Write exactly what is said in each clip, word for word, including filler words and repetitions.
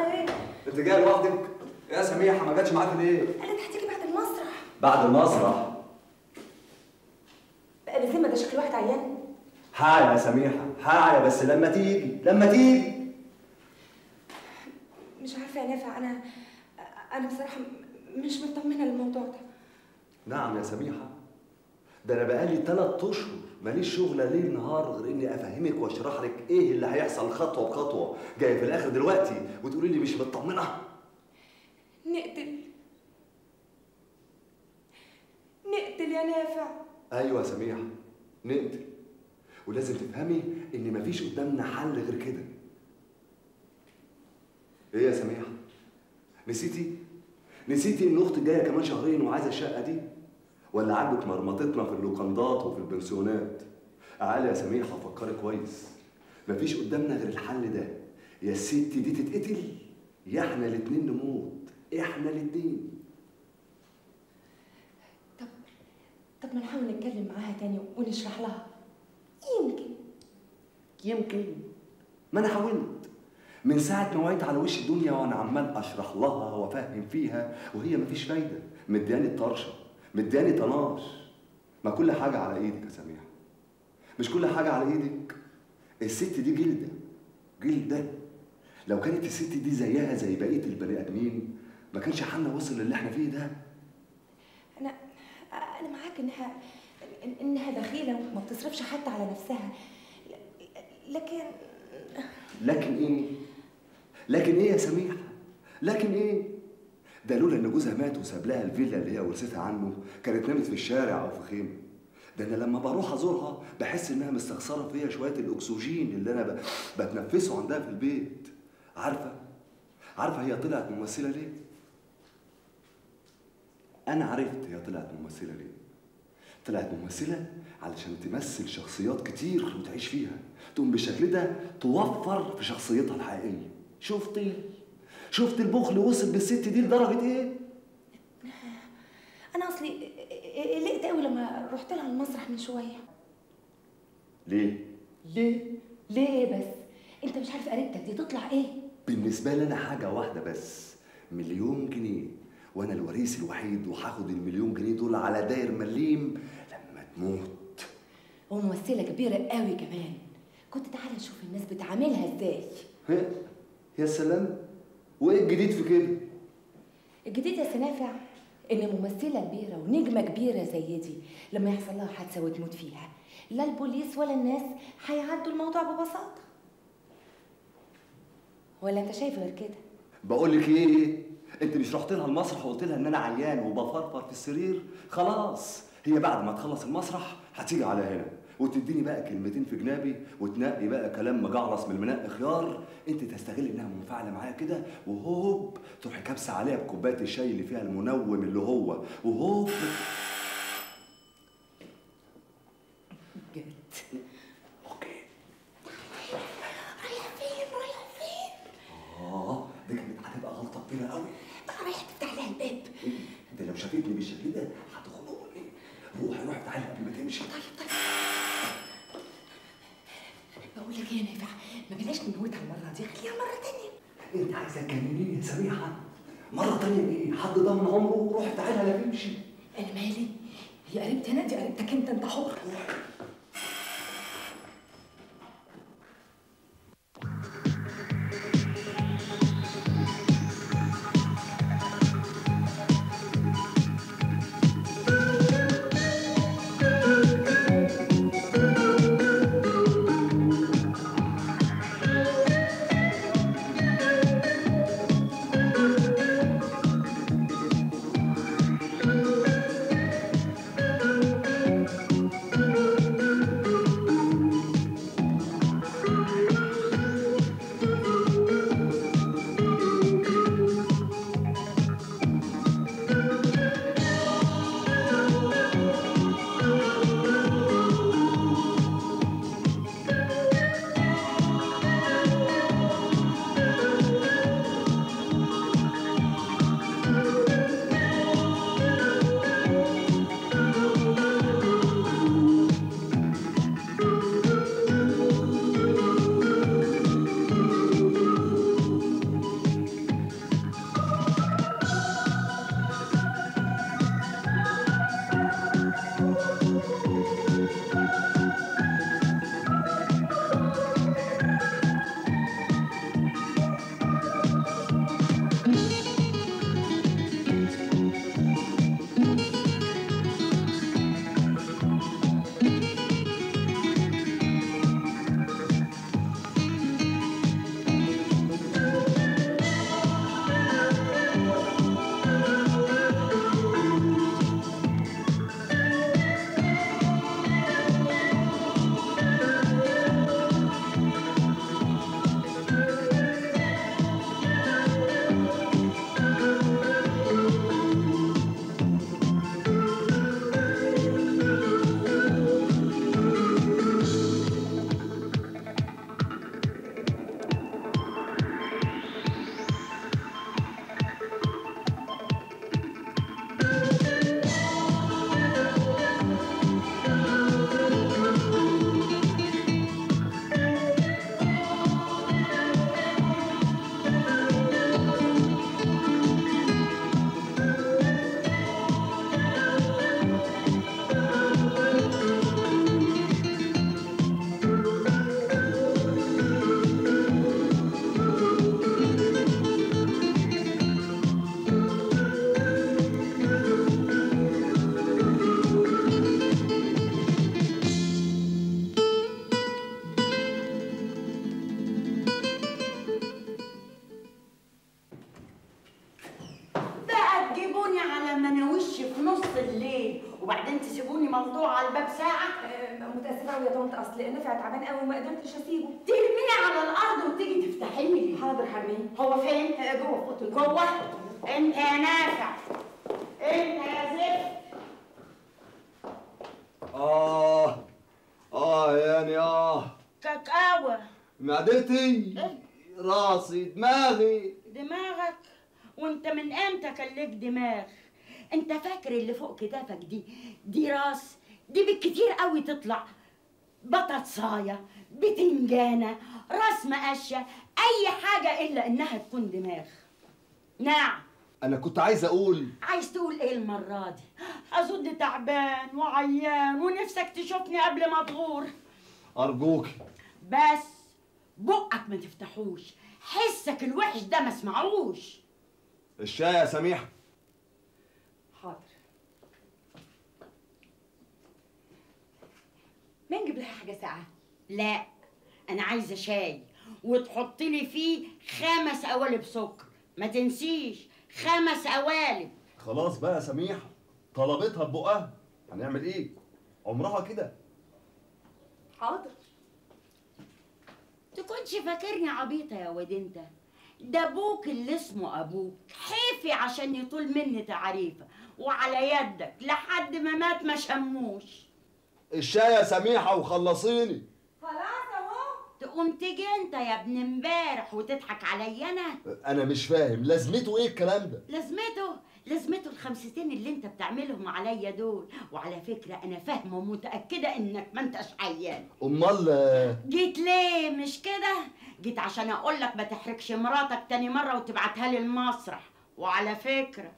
ورانا ايه؟ انت جايه لوحدك؟ يا سميحه ما جاتش معاكي ليه؟ قالت هتيجي بعد المسرح. بعد المسرح؟ بقى بالذمه ده شكل واحد عيان؟ حاجه يا سميحه حاجه، بس لما تيجي لما تيجي. مش عارفه يا نافع، انا انا بصراحه مش مطمنه للموضوع ده. نعم يا سميحه، ده انا بقالي ثلاث اشهر ماليش شغله ليل نهار غير اني افهمك واشرح لك ايه اللي هيحصل خطوه بخطوه، جاي في الاخر دلوقتي وتقولي لي مش مطمنه؟ نقتل نقتل يا نافع. ايوه يا سميحه نقتل، ولازم تفهمي ان مفيش قدامنا حل غير كده. ايه يا سميحه؟ نسيتي؟ نسيتي ان اختك جايه كمان شهرين وعايزه الشقه دي؟ ولا عاجبك مرمطتنا في اللوكندات وفي البنسيونات؟ تعالي يا سميحه فكري كويس، مفيش قدامنا غير الحل ده، يا الست دي تتقتل يا احنا الاتنين نموت، احنا الاتنين. طب طب ما نحاول نتكلم معاها تاني ونشرح لها، يمكن يمكن ما انا حاولت من ساعة ما وعيت على وش الدنيا وانا عمال اشرح لها وافهم فيها وهي مفيش فايدة، مدياني الطرشة مدياني طناش. ما كل حاجة على ايدك يا سميحة، مش كل حاجة على ايدك. الست دي جلدة جلدة، لو كانت الست دي زيها زي بقية البني ادمين ما كانش حالنا وصل للي احنا فيه ده. انا انا معاك انها انها بخيلة وما بتصرفش حتى على نفسها، لكن لكن ايه؟ لكن ايه يا سميحه؟ لكن ايه؟ ده لولا ان جوزها مات وساب لها الفيلا اللي هي ورثتها عنه كانت نامت في الشارع او في خيمه. ده انا لما بروح ازورها بحس انها مستخسره فيها شويه الاكسجين اللي انا ب... بتنفسه عندها في البيت. عارفه؟ عارفه هي طلعت ممثله ليه؟ انا عرفت هي طلعت ممثله ليه. طلعت ممثله علشان تمثل شخصيات كتير وتعيش فيها، تقوم بالشكل ده توفر في شخصيتها الحقيقيه. شفتي؟ شفت البخل وصل بالست دي لدرجه ايه؟ انا اصلي قلقت قوي لما رحت لها المسرح من شويه. ليه؟ ليه؟ ليه ايه بس؟ انت مش عارف قريبتك دي تطلع ايه؟ بالنسبه لي انا حاجه واحده بس، مليون جنيه، وانا الوريث الوحيد وهاخد المليون جنيه دول على داير مليم لما تموت. وممثله كبيره قوي كمان، كنت تعالى اشوف الناس بتعاملها ازاي. يا سلام، وايه الجديد في كده؟ الجديد يا سنافع ان ممثله كبيره ونجمه كبيره زي دي لما يحصل لها حادثه وتموت فيها لا البوليس ولا الناس هيعدوا الموضوع ببساطه. ولا انت شايف غير كده؟ بقول لك ايه، انت مش رحت لها المسرح وقلت لها ان انا عيان وبفرفر في السرير؟ خلاص هي بعد ما تخلص المسرح هتيجي على هنا وتديني بقى كلمتين في جنابي وتنقي بقى كلام مجعلص من المنقي خيار، انت تستغل انها منفعله معايا كده وهوب تروحي كابسه عليها بكوبايه الشاي اللي فيها المنوم اللي هو وهوب. جت اوكي. رايحه فين؟ رايحه فين؟ اه دي كانت هتبقى غلطه كبيره قوي. بقى رايحه تفتح لها الباب. انت لو شافتني بالشكل ده هتخنقني. روحي روحي تعالي قبل ما تمشي. طيب طيب. بقول لك ايه يا نافع، ما بلاش نموتها المره دي، خليها مره تانية. انت عايزه تجننيني يا سميحه؟ مره تانية ايه؟ حد ضامن عمره؟ روح تعالى لا تمشي. انا مالي؟ هي قريبتي انا دي قريبتك انت، انت حر. Thank you. لما نوش في نص الليل وبعدين تسيبوني ملطوعه على الباب ساعه؟ متاسفه قوي يا طنط، اصل نافع تعبان قوي وما قدرتش اسيبه. ترميه على الارض وتيجي تفتحي لي ليه؟ حاضر حرميه. هو فين؟ جوه اوضتي. جوه؟ انت يا نافع، انت يا زفت. اه اه يعني اه كاكاوه معدتي راسي دماغي. دماغك؟ وانت من امتى كان لك دماغ؟ انت فاكر اللي فوق كتافك دي دي راس؟ دي بالكتير قوي تطلع بطاطسايه، بتنجانه، راس مقشه، اي حاجه الا انها تكون دماغ. نعم. انا كنت عايز اقول. عايز تقول ايه المره دي؟ اظن تعبان وعيان ونفسك تشوفني قبل ما تغور. ارجوك بس بقك ما تفتحوش، حسك الوحش ده ما اسمعوش. الشاي يا سميحة. حاضر. ما نجيب لها حاجة ساقعة؟ لا، أنا عايزة شاي وتحط لي فيه خمس قوالب سكر، ما تنسيش خمس قوالب. خلاص بقى يا سميحة، طلبتها ببقها، هنعمل إيه؟ عمرها كده. حاضر. تكونش فاكرني عبيطة يا واد أنت، ده ابوك اللي اسمه ابوك، حيفي عشان يطول مني تعريفه، وعلى يدك لحد ما مات ما شموش. الشاي يا سميحه وخلصيني. خلاص اهو. تقوم تيجي انت يا ابن امبارح وتضحك عليا انا؟ انا مش فاهم لازمته ايه الكلام ده؟ لازمته لازمته الخمستين اللي انت بتعملهم عليا دول، وعلى فكره انا فاهمه ومتاكده انك ما انتش عيان. امال جيت ليه؟ مش كده جيت عشان اقول لك ما تحركش مراتك تاني مره وتبعتها لي المسرح. وعلى فكره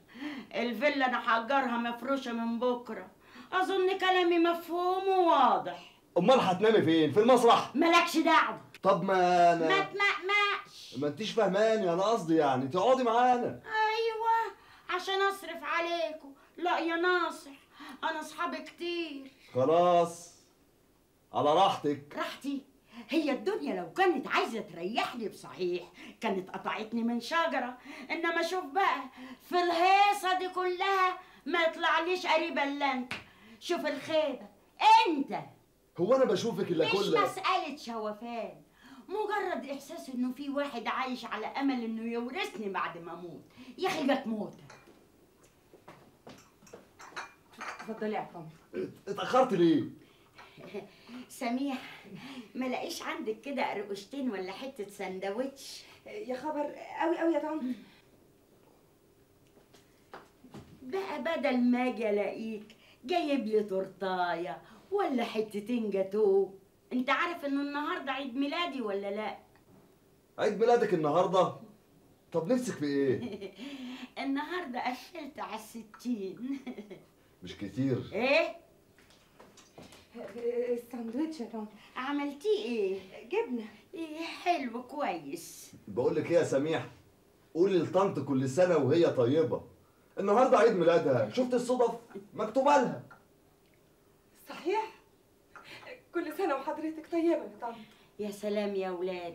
الفيلا انا هاجرها مفروشه من بكره. اظن كلامي مفهوم وواضح. امال هتنامي فين؟ في المسرح؟ مالكش دعوه. طب ما انا ما تمقمقش. ما انتيش فاهماني، انا قصدي يعني تقعدي معانا. ايوه عشان اصرف عليكم. لا يا ناصح انا اصحابي كتير. خلاص على راحتك. راحتي؟ هي الدنيا لو كانت عايزه تريحني بصحيح كانت قطعتني من شجره، انما شوف بقى في الهيصه دي كلها ما يطلعليش قريبه الا انت. شوف الخيبه انت. هو انا بشوفك الا كل مش مساله شوفان، مجرد احساس انه في واحد عايش على امل انه يورثني بعد ما اموت. يا اخي جت موت. اتفضلي يا حمد. اتاخرت ليه؟ سميح ما لاقيش عندك كده قرقشتين ولا حته سندوتش؟ يا خبر قوي قوي يا طنط. بقى بدل ما اجي الاقيك جايب لي تورتايه ولا حتتين جاتوه. انت عارف ان النهارده عيد ميلادي ولا لا؟ عيد ميلادك النهارده؟ طب نفسك في ايه؟ النهارده قفلت على الستين. مش كتير. ايه؟ الساندوتش يا طنط عملتيه ايه؟ جبنه. ايه حلو كويس. بقول لك ايه يا سميحه، قولي لطنط كل سنه وهي طيبه النهارده عيد ميلادها، شفت الصدف مكتوبه لها. صحيح، كل سنه وحضرتك طيبه يا طنط. يا سلام يا ولاد،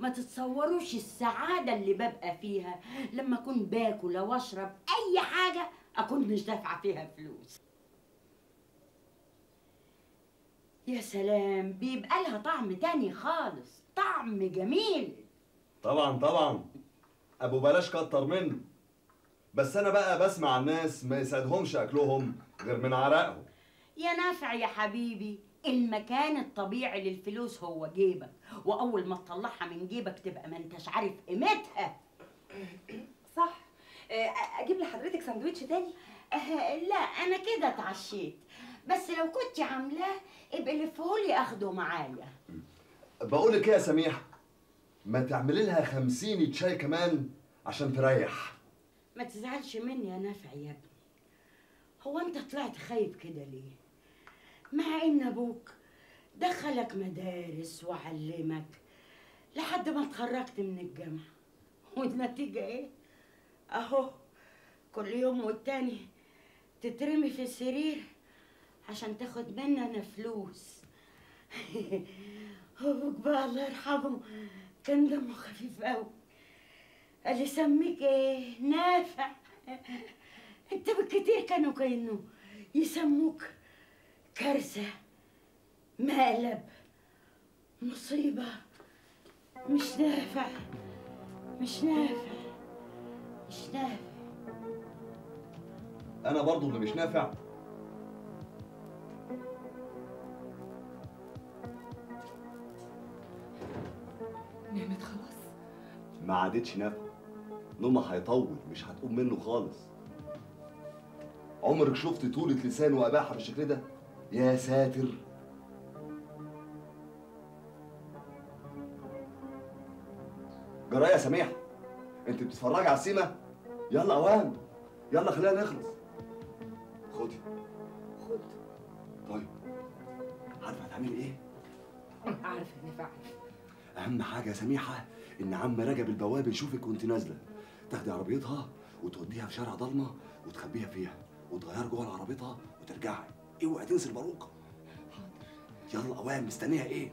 ما تتصوروش السعاده اللي ببقى فيها لما اكون باكل واشرب اي حاجه اكون مش دافعه فيها فلوس. يا سلام، بيبقى لها طعم تاني خالص، طعم جميل. طبعا طبعا، ابو بلاش كتر منه. بس انا بقى بسمع الناس ما يسعدهمش اكلهم غير من عرقهم. يا نافع يا حبيبي، المكان الطبيعي للفلوس هو جيبك، واول ما تطلعها من جيبك تبقى ما انتش عارف قيمتها. صح. اجيب لحضرتك ساندوتش تاني؟ لا انا كده اتعشيت، بس لو كنت عاملاه ابقى لفهولي اخده معايا. بقول لك ايه يا سميحه، ما تعملي لها خمسين شاي كمان عشان تريح. ما تزعلش مني يا نافع يا ابني، هو انت طلعت خايب كده ليه؟ مع ان ابوك دخلك مدارس وعلمك لحد ما اتخرجت من الجامعه، والنتيجه ايه؟ اهو كل يوم والتاني تترمي في السرير عشان تاخد مني انا فلوس. ابوك بقى الله يرحمه كان دمه خفيف قوي، قال لي سميك ايه؟ نافع. انت بكتير كانوا كانوا يسموك كارثه، مقلب، مصيبه، مش نافع مش نافع مش نافع. انا برضو اللي مش نافع. نامت خلاص؟ ما عادتش نافع، نومها هيطول مش هتقوم منه خالص. عمرك شفت طولة لسان وقباحة بالشكل ده؟ يا ساتر. جرايه يا سميحة، انت بتتفرجي على السيما؟ يلا اوام، يلا خلينا نخلص. خدي خد. طيب عارفه هتعملي ايه؟ عارفه اني فاهمه. اهم حاجه يا سميحه ان عم رجب البواب يشوفك وانت نازله، تاخدي عربيتها وتوديها في شارع ضلمه وتخبيها فيها وتغيري جوه عربيتها وترجعي. اوعي تنسي الباروكه. حاضر. يلا اوام، مستنيها ايه؟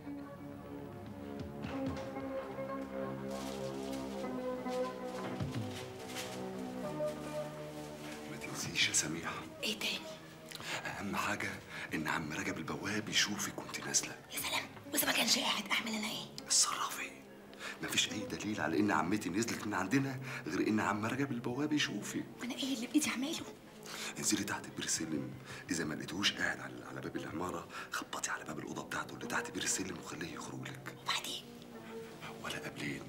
ما تنسيش يا سميحه. ايه تاني؟ اهم حاجه ان عم رجب البواب يشوفك وانت نازله. يا سلام، بس ما كانش قاعد، اعمل انا ايه؟ اتصرفي. مفيش اي دليل على ان عمتي نزلت من عندنا غير ان عم رجب البواب يشوفك. انا ايه اللي بايدي اعمله؟ انزلي تحت بير السلم، اذا ما لقيتوش قاعد على, على باب العماره خبطي على باب الاوضه بتاعته اللي تحت بير السلم وخليه يخرج لك. وبعدين؟ ولا قبلين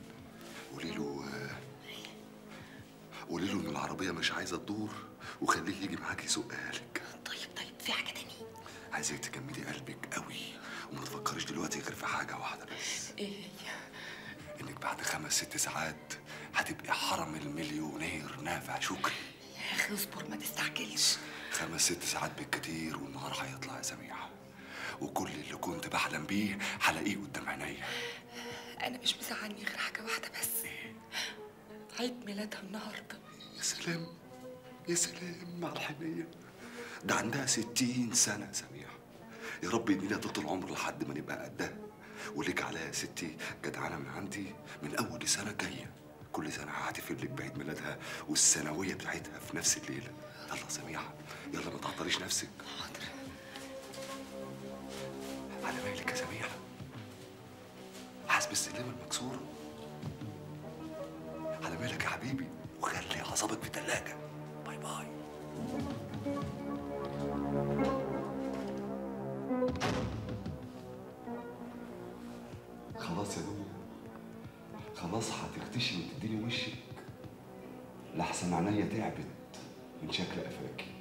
قولي له قولي له ان العربيه مش عايزه تدور وخليه يجي معاك يسوقها لك. طيب طيب في حاجه تانية؟ عايزك تجمدي قلبك قوي وما تفكريش دلوقتي غير في حاجه واحده بس. ايه هي؟ انك بعد خمس ست ساعات هتبقي حرم المليونير نافع شكري. يا اخي اصبر ما تستعجلش. خمس ست ساعات بالكتير والنهار هيطلع يا سميحه، وكل اللي كنت بحلم بيه هلاقيه قدام عينيا. انا مش مساعدني غير حاجه واحده بس. ايه؟ عيد ميلادها النهارده. يا سلام يا سلام على الحنيه، ده عندها ستين سنه يا سميحه. يا رب يدينا طول العمر لحد ما نبقى قدها. وليك عليها يا ستي جدعانه من عندي، من اول سنه جايه كل سنه هحتفل لك بعيد ميلادها والثانويه بتاعتها في نفس الليله. يلا سميحه يلا ما تعطليش نفسك. حاضر. على بالك يا سميحه، حاسب السلم المكسور. على بالك يا حبيبي، وخلي اعصابك في تلاجة. باي باي. خلاص يا دنيا، خلاص هتختشي وتديني وشك، لحسن عينيا تعبت من شكل قفاكي.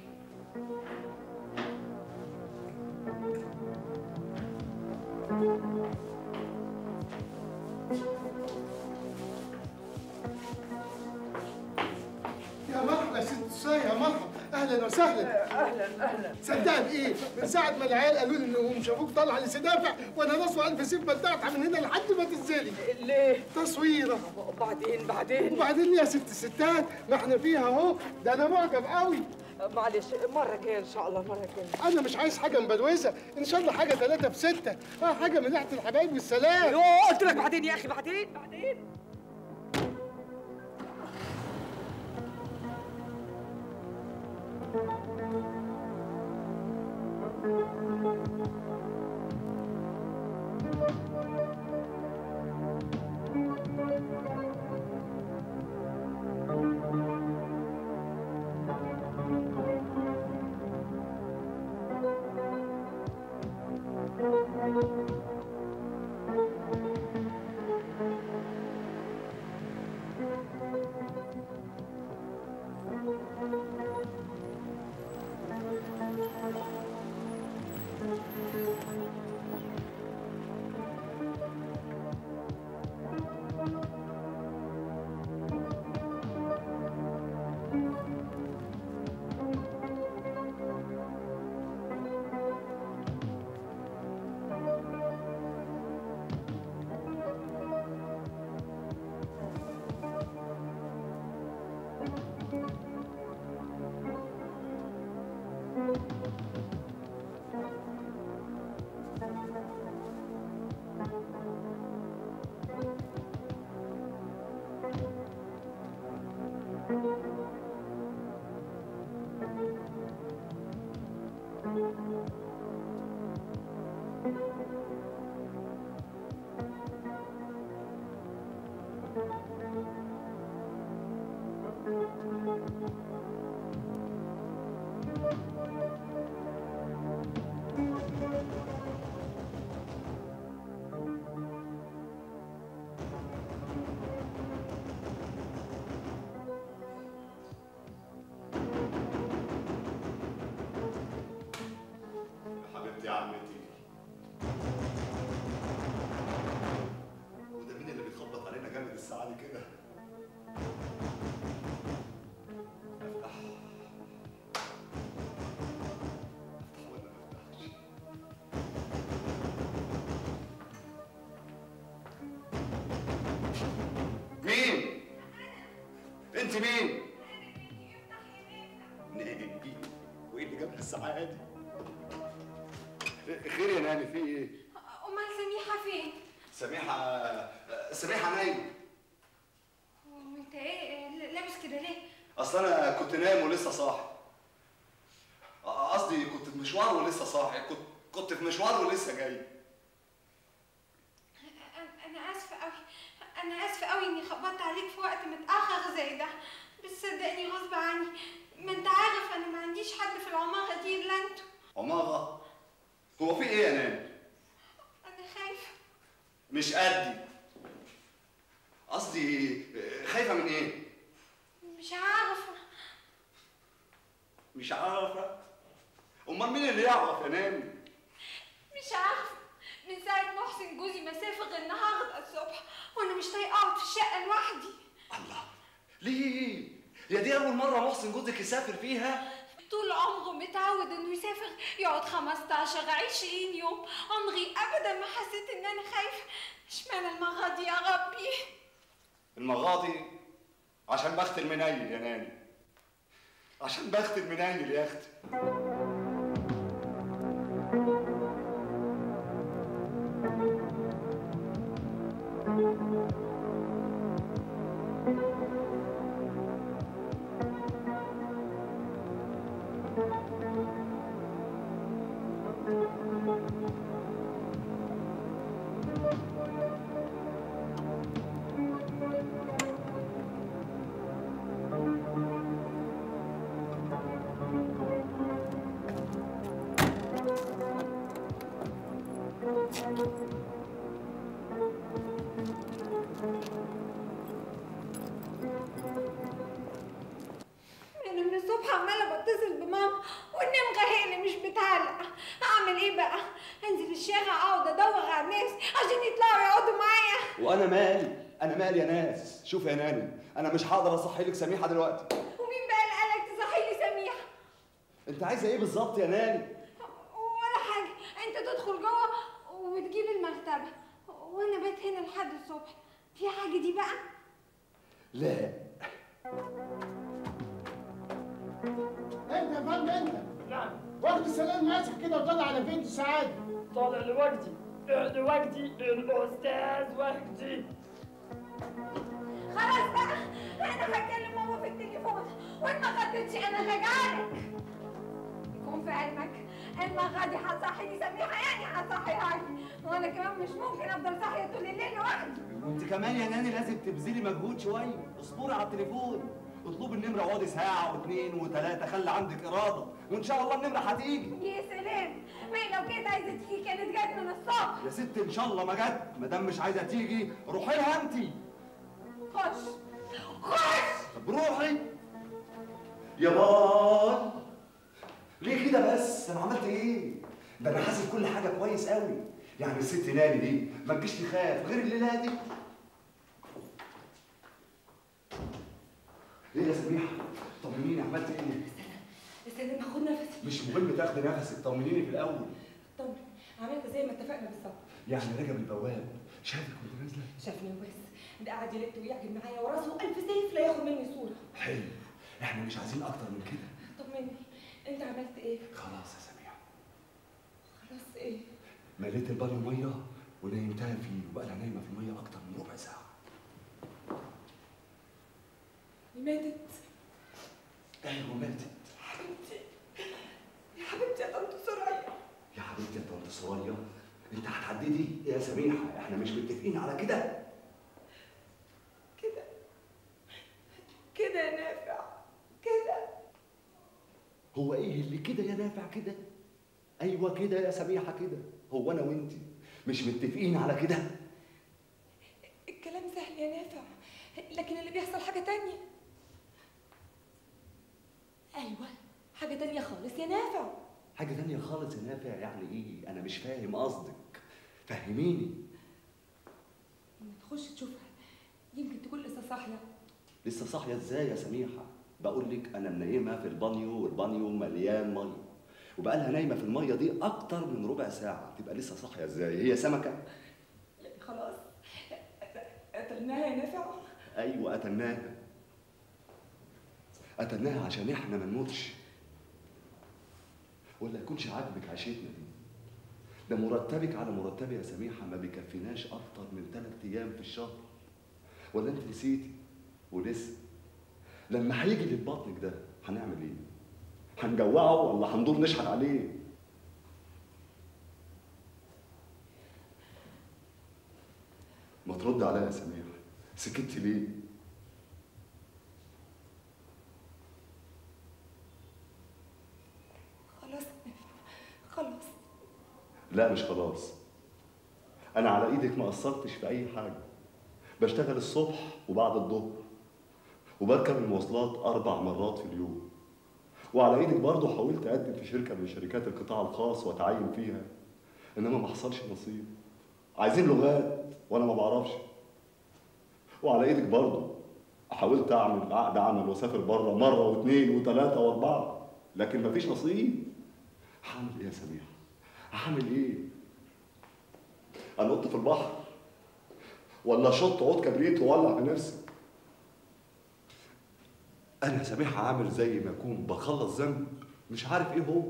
يا مرحبا يا ست الشاي، يا مرحبا، اهلا وسهلا. اهلا اهلا. صدقت ايه؟ من ساعه ما العيال قالوا لي انهم شافوك طالعه لسدافع وانا ناصوه الف سيف بتاعتها من هنا لحد ما تنزلي. ليه؟ تصويره. وبعدين بعدين وبعدين يا ست الستات ما احنا فيها اهو، ده انا معجب قوي. معلش مره جايه ان شاء الله، مره جايه. انا مش عايز حاجه مبلوزه، ان شاء الله حاجه ثلاثه في سته، اه حاجه من ناحيه الحبايب والسلام. يوه قلت لك بعدين يا اخي، بعدين بعدين. Thank you. مين؟ نادي بيه. وايه اللي جابها الساعة دي؟ خير يا ناني في ايه؟ امال سميحة فين؟ سميحة سميحة نايمة. وانت ايه لابس كده ليه؟ اصل انا كنت نايم ولسه صاحي. قصدي كنت في مشوار ولسه صاحي، كنت كنت في مشوار ولسه جاي. انا اسفة قوي، انا اسفة قوي اني خبطت عليك في وقت متأخر زي ده، بس صدقني غصب عني. ما انت عارف انا ما عنديش حد في العمارة دي الا انتوا. عمارة؟ هو في ايه يا ناني؟ انا خايفة. مش قدي. قصدي خايفة من ايه؟ مش عارفة. مش عارفة؟ امال مين اللي يعرف يا ناني؟ مش عارفة. من ساعة محسن جوزي ما سافر النهارده الصبح وانا مش طايقة اقعد في الشقة لوحدي. الله، ليه؟ يا دي أول مرة محسن جوزك يسافر فيها؟ طول عمره متعود إنه يسافر يقعد خمستاشر عشرين يوم، عمري أبداً ما حسيت إن أنا خايفة، إشمعنى المرة دي يا ربي؟ المرة دي عشان بخت المنيل يا ناني، عشان بخت المنيل يا أختي. شوف يا ناني، أنا مش هقدر أصحي لك سميحة دلوقتي. ومين بقى اللي قالك تصحي لي سميحة؟ أنت عايزة إيه بالظبط يا ناني؟ ولا حاجة، أنت تدخل جوه وتجيب المرتبة، وأنا بات هنا لحد الصبح، في حاجة دي بقى؟ لا. أنت يا فندم أنت؟ نعم. وجدي سلام ماسك كده وطالع على فين سعادة؟ طالع لوجدي، لوجدي الأستاذ وجدي. خلاص بقى انا هكلم ماما في التليفون وانت ما خدتش انا هجعلك. يكون في علمك المره دي هتصحي لي سميحه يعني هتصحيها لي، وانا كمان مش ممكن افضل صاحيه طول الليل لوحدي. وانت كمان يا ناني لازم تبذلي مجهود شويه، اصبري على التليفون، اطلبي النمره واقعدي ساعه واثنين وثلاثه، خلي عندك اراده وان شاء الله النمره هتيجي. يا سلام، ما هي لو كانت عايزه تيجي كانت جت من الصبح. يا ست ان شاء الله ما جت، ما دام مش عايزه تيجي روحي لها انت. خش خش. طب روحي يا باي. ليه كده بس؟ انا عملت ايه؟ ده انا حاسب كل حاجه كويس قوي، يعني الست ناني دي ما تجيش تخاف غير الليله دي. ليه يا سميحه؟ طمنيني عملت ايه؟ استنى استنى هاخد نفسي. مش مهم تاخدي نفسك، طمنيني في الاول. طمن، عملت زي ما اتفقنا بالظبط. يعني رجب البواب شافك وانت نازله؟ شافني وبس، ده قاعد يلت ويعجب معايا وراسه ألف سيف لا ياخد مني صورة. حلو، احنا مش عايزين أكتر من كده. طمني، أنت عملت إيه؟ خلاص يا سميحة. خلاص إيه؟ مليت البانيو مية ونيمتها فيه، وبقى نايمة في المية أكتر من ربع ساعة. ماتت؟ أيوه ماتت. يا حبيبتي، يا حبيبتي يا طنط سرايا. يا حبيبتي يا طنط سرايا، أنت هتحددي يا سميحة، احنا مش متفقين على كده؟ كده يا نافع، هو ايه اللي كده يا نافع كده؟ ايوه كده يا سميحه كده. هو انا وانتي مش متفقين على كده؟ الكلام سهل يا نافع، لكن اللي بيحصل حاجه تانية. ايوه حاجه تانية خالص يا نافع. حاجه تانية خالص يا نافع يعني ايه؟ انا مش فاهم قصدك، فهميني. لما تخش تشوفها يمكن تكون لسه صاحيه. لسه صاحيه ازاي يا سميحه؟ بقول لك انا منيمها في البانيو، والبانيو مليان ميه، وبقالها نايمه في الميه دي اكتر من ربع ساعه، تبقى لسه صاحيه ازاي؟ هي سمكه؟ خلاص قتلناها يا نافع. ايوه قتلناها، قتلناها عشان احنا ما نموتش. ولا يكونش عاجبك عيشتنا دي؟ ده مرتبك على مرتبي يا سميحه، ما بيكفيناش اكتر من ثلاث ايام في الشهر. ولا انت نسيتي؟ ولسه لما هيجي اللي في بطنك ده هنعمل ايه؟ هنجوعه ولا هندور نشحن عليه؟ ما ترد عليا يا سمير، سكتي ليه؟ خلاص خلاص. لا مش خلاص، انا على ايدك ما قصرتش في اي حاجه. بشتغل الصبح وبعد الظهر، وبركب المواصلات أربع مرات في اليوم، وعلى إيدك برضه حاولت أقدم في شركة من شركات القطاع الخاص وأتعين فيها، إنما ما حصلش نصيب. عايزين لغات وأنا ما بعرفش. وعلى إيدك برضه حاولت أعمل عقد عمل وأسافر بره مرة واثنين وثلاثة وأربعة، لكن مفيش نصيب. هعمل إيه يا سميحة؟ هعمل إيه؟ أنط في البحر؟ ولا أشط عود كبريت وأولع بنفسي؟ أنا يا سميحة عامل زي ما أكون بخلص ذنب مش عارف إيه هو.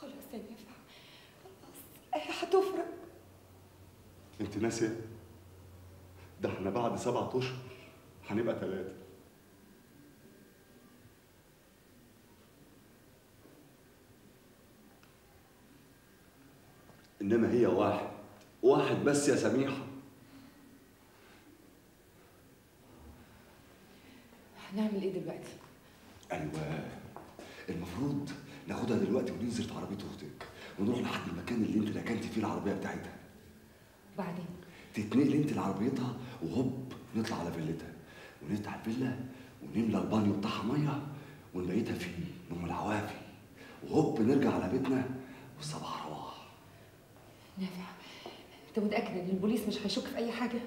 خلاص يا نافع خلاص، هتفرق. أنت ناسية؟ ده إحنا بعد سبعة أشهر هنبقى ثلاثة. إنما هي واحد، واحد بس يا سميحة. هنعمل ايه دلوقتي؟ ايوه المفروض ناخدها دلوقتي وننزل في عربيه اختك ونروح لحد المكان اللي انت ركنتي فيه العربيه بتاعتها. وبعدين؟ تتنقل انت لعربيتها وهوب نطلع على فيلتها، ونفتح الفيلا ونملى البانيو بتاعها ميه ونبيتها فيه نوم العوافي، وهوب نرجع على بيتنا والصباح رواح. نافع انت متاكد ان البوليس مش هيشك في اي حاجه؟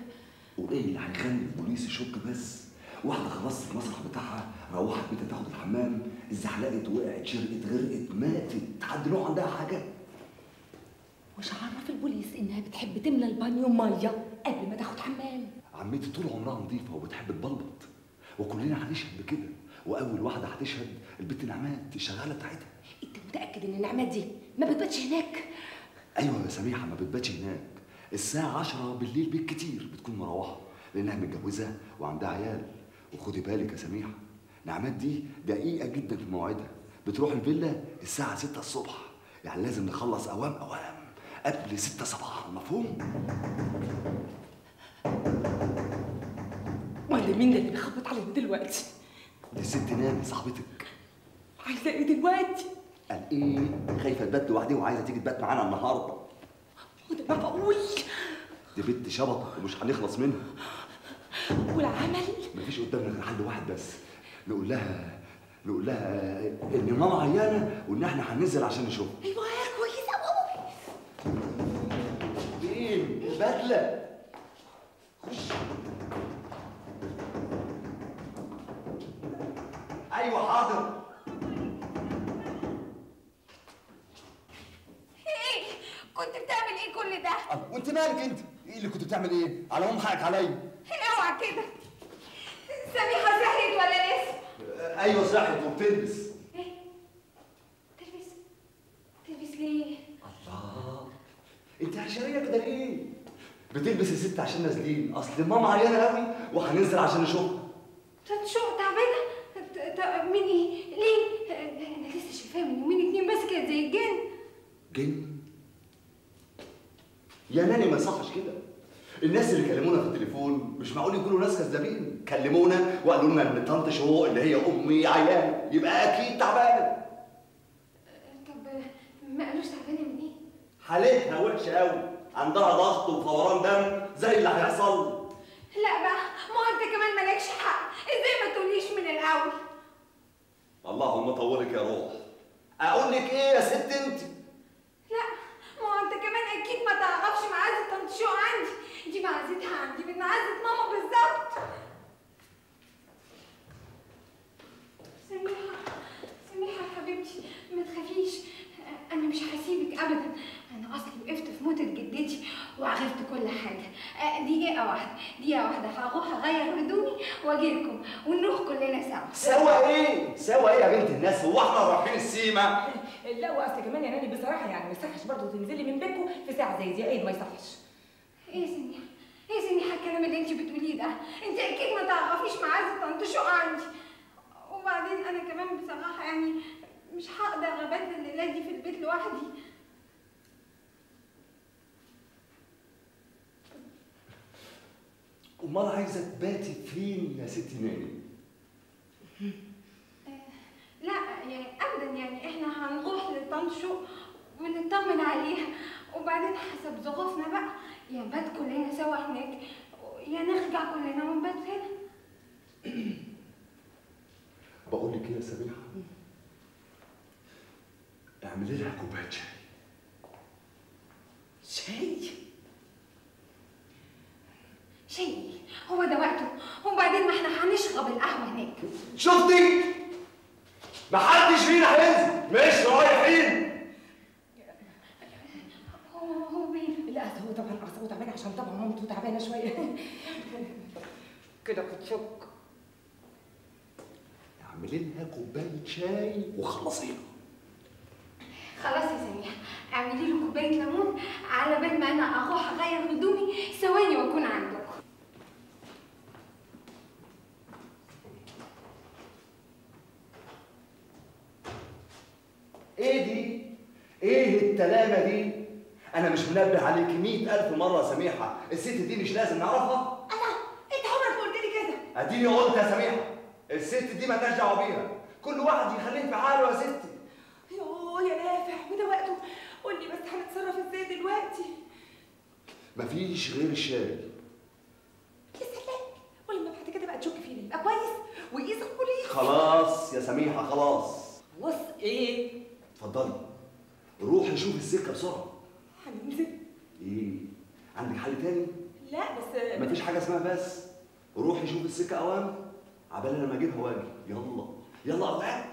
وايه اللي هيخلي البوليس يشك بس؟ واحدة خلصت المسرح بتاعها، روحت بيتها تاخد الحمام، اتزحلقت، وقعت، شرقت، غرقت، ماتت، حد له عندها حاجة؟ مش هعرف البوليس إنها بتحب تملى البانيو مية قبل ما تاخد حمام. عمتي طول عمرها نظيفة وبتحب تبلبط، وكلنا هنشهد بكده، وأول واحدة هتشهد البنت نعمات الشغالة بتاعتها. أنت متأكد إن نعمات دي ما بتباتش هناك؟ أيوة يا سميحة ما بتباتش هناك، الساعة عشرة بالليل بالكتير بتكون مروحة، لأنها متجوزة وعندها عيال. وخدي بالك يا سميحة، نعمات دي دقيقة جدا في مواعيدها، بتروح الفيلا الساعة ستة الصبح، يعني لازم نخلص أوام أوام قبل ستة صباحا، مفهوم؟ ولا مين اللي بيخبط عليك دلوقتي؟ دي الست ناني صاحبتك. عايزة إيه دلوقتي؟ قال إيه؟ خايفة تبات لوحدها وعايزة تيجي تبات معانا النهاردة. وده ما بقولش. دي بنت شبطة ومش هنخلص منها. والعمل؟ مفيش قدامنا غير حل واحد بس، نقول لها نقول لها ان ماما عيانه وان احنا هننزل عشان نشوفها. ايوه كويس قوي. فين البدله؟ خش. ايوه حاضر. ايه كنت بتعمل ايه كل ده؟ وانت مالك انت؟ ايه اللي كنت بتعمل ايه؟ على ام حقك عليا. اوعى كده. سميحة صحيت ولا لسه؟ ايوه صحيت وبتلبس. ايه؟ تلبس؟ تلبس ليه؟ الله انت عشرية كده ليه؟ بتلبس يا ست عشان نازلين، اصل ماما عيانة قوي وهننزل عشان نشوفها. تشوف تعبانة؟ طب مين ايه؟ ليه؟ انا لسه شايفاها من يومين اتنين بس كانت زي الجن. جن؟ يا ناني ما يصحش كده. الناس اللي كلمونا في التليفون مش معقول يكونوا ناس كذابين، كلمونا وقالوا لنا ان طنط شروق اللي هي امي عيانه، يبقى اكيد تعبانه. طب ما قالوش تعبانه من ايه؟ حالتها وحشه قوي، عندها ضغط وفوران دم زي اللي هيحصل. لا بقى، ما هو انت كمان مالكش حق، ازاي ما تقوليش من الاول؟ اللهم طولك يا روح. اقول لك ايه يا ست انت؟ لا ما هو انت كمان اكيد ما تعرفش معزه طنط شوق عندي، دي معزتها عندي من معزه ماما بالظبط. سميحه سميحه حبيبتي ما تخافيش، انا مش هسيبك ابدا، انا اصلي وقفت في موتة جدتي وعرفت كل حاجه. دقيقه واحده دقيقه واحده هروح اغير هدومي واجي لكم ونروح كلنا سوا. سوا ايه؟ سوا ايه يا بنت الناس؟ هو احنا رايحين السيما؟ لا واصل كمان يا ناني بصراحه يعني ما يصحش برضه تنزلي من بيتكم في ساعه زي دي، عيب ما يصحش. ايه سميحه؟ ايه سميحه الكلام اللي انت بتقوليه ده؟ انت اكيد ما تعرفيش معزه طنط شوق عندي. وبعدين انا كمان بصراحه يعني مش هقدر ابدل الليله دي في البيت لوحدي. امال عايزه تباتي فين يا ستي ناني؟ لا يعني ابدا، يعني احنا هنروح لطنط شوق ونطمن عليها، وبعدين حسب ظروفنا بقى يا نبات كلنا سوا هناك يا نرجع كلنا ونبات هنا. بقول لك ايه يا سميحه؟ اعملي لها كوبايه شاي. شاي؟ شاي هو ده وقته، وبعدين ما احنا هنشرب القهوه هناك. شفتي؟ محدش فينا هينزل، مش رايحين. هو هو مين؟ لا هو طبعا اصل هو تعبان عشان طبعا مامته تعبانه شويه. كده بتشك. اعملي لها كوبايه شاي وخلصينا. خلاص يا سميحه، اعملي له كوبايه ليمون على بال ما انا اروح اغير هدومي، ثواني واكون عندكم. ايه دي؟ ايه التلامه دي؟ انا مش منبه عليك مئة ألف مره يا سميحه، الست دي مش لازم نعرفها. الله، انت عمرك ما قلت لي كده. اديني قلت يا سميحه، الست دي مالناش دعوه بيها، كل واحد يخليه في حاله يا ستي. يا نافع وده وقته، قول لي بس هنتصرف ازاي دلوقتي؟ مفيش غير الشاي. يا سلام، قول لي بعد كده بقى تشك فينا يبقى كويس وقيس الكليه. خلاص يا سميحه خلاص. خلاص ايه؟ اتفضلي روحي شوفي السكه بسرعه. هننزل؟ ايه؟ عندك حل تاني؟ لا بس مفيش حاجه اسمها بس، روحي شوفي السكه اوامر عبال انا ما اجيبها واجي. يلا يلا اوعى.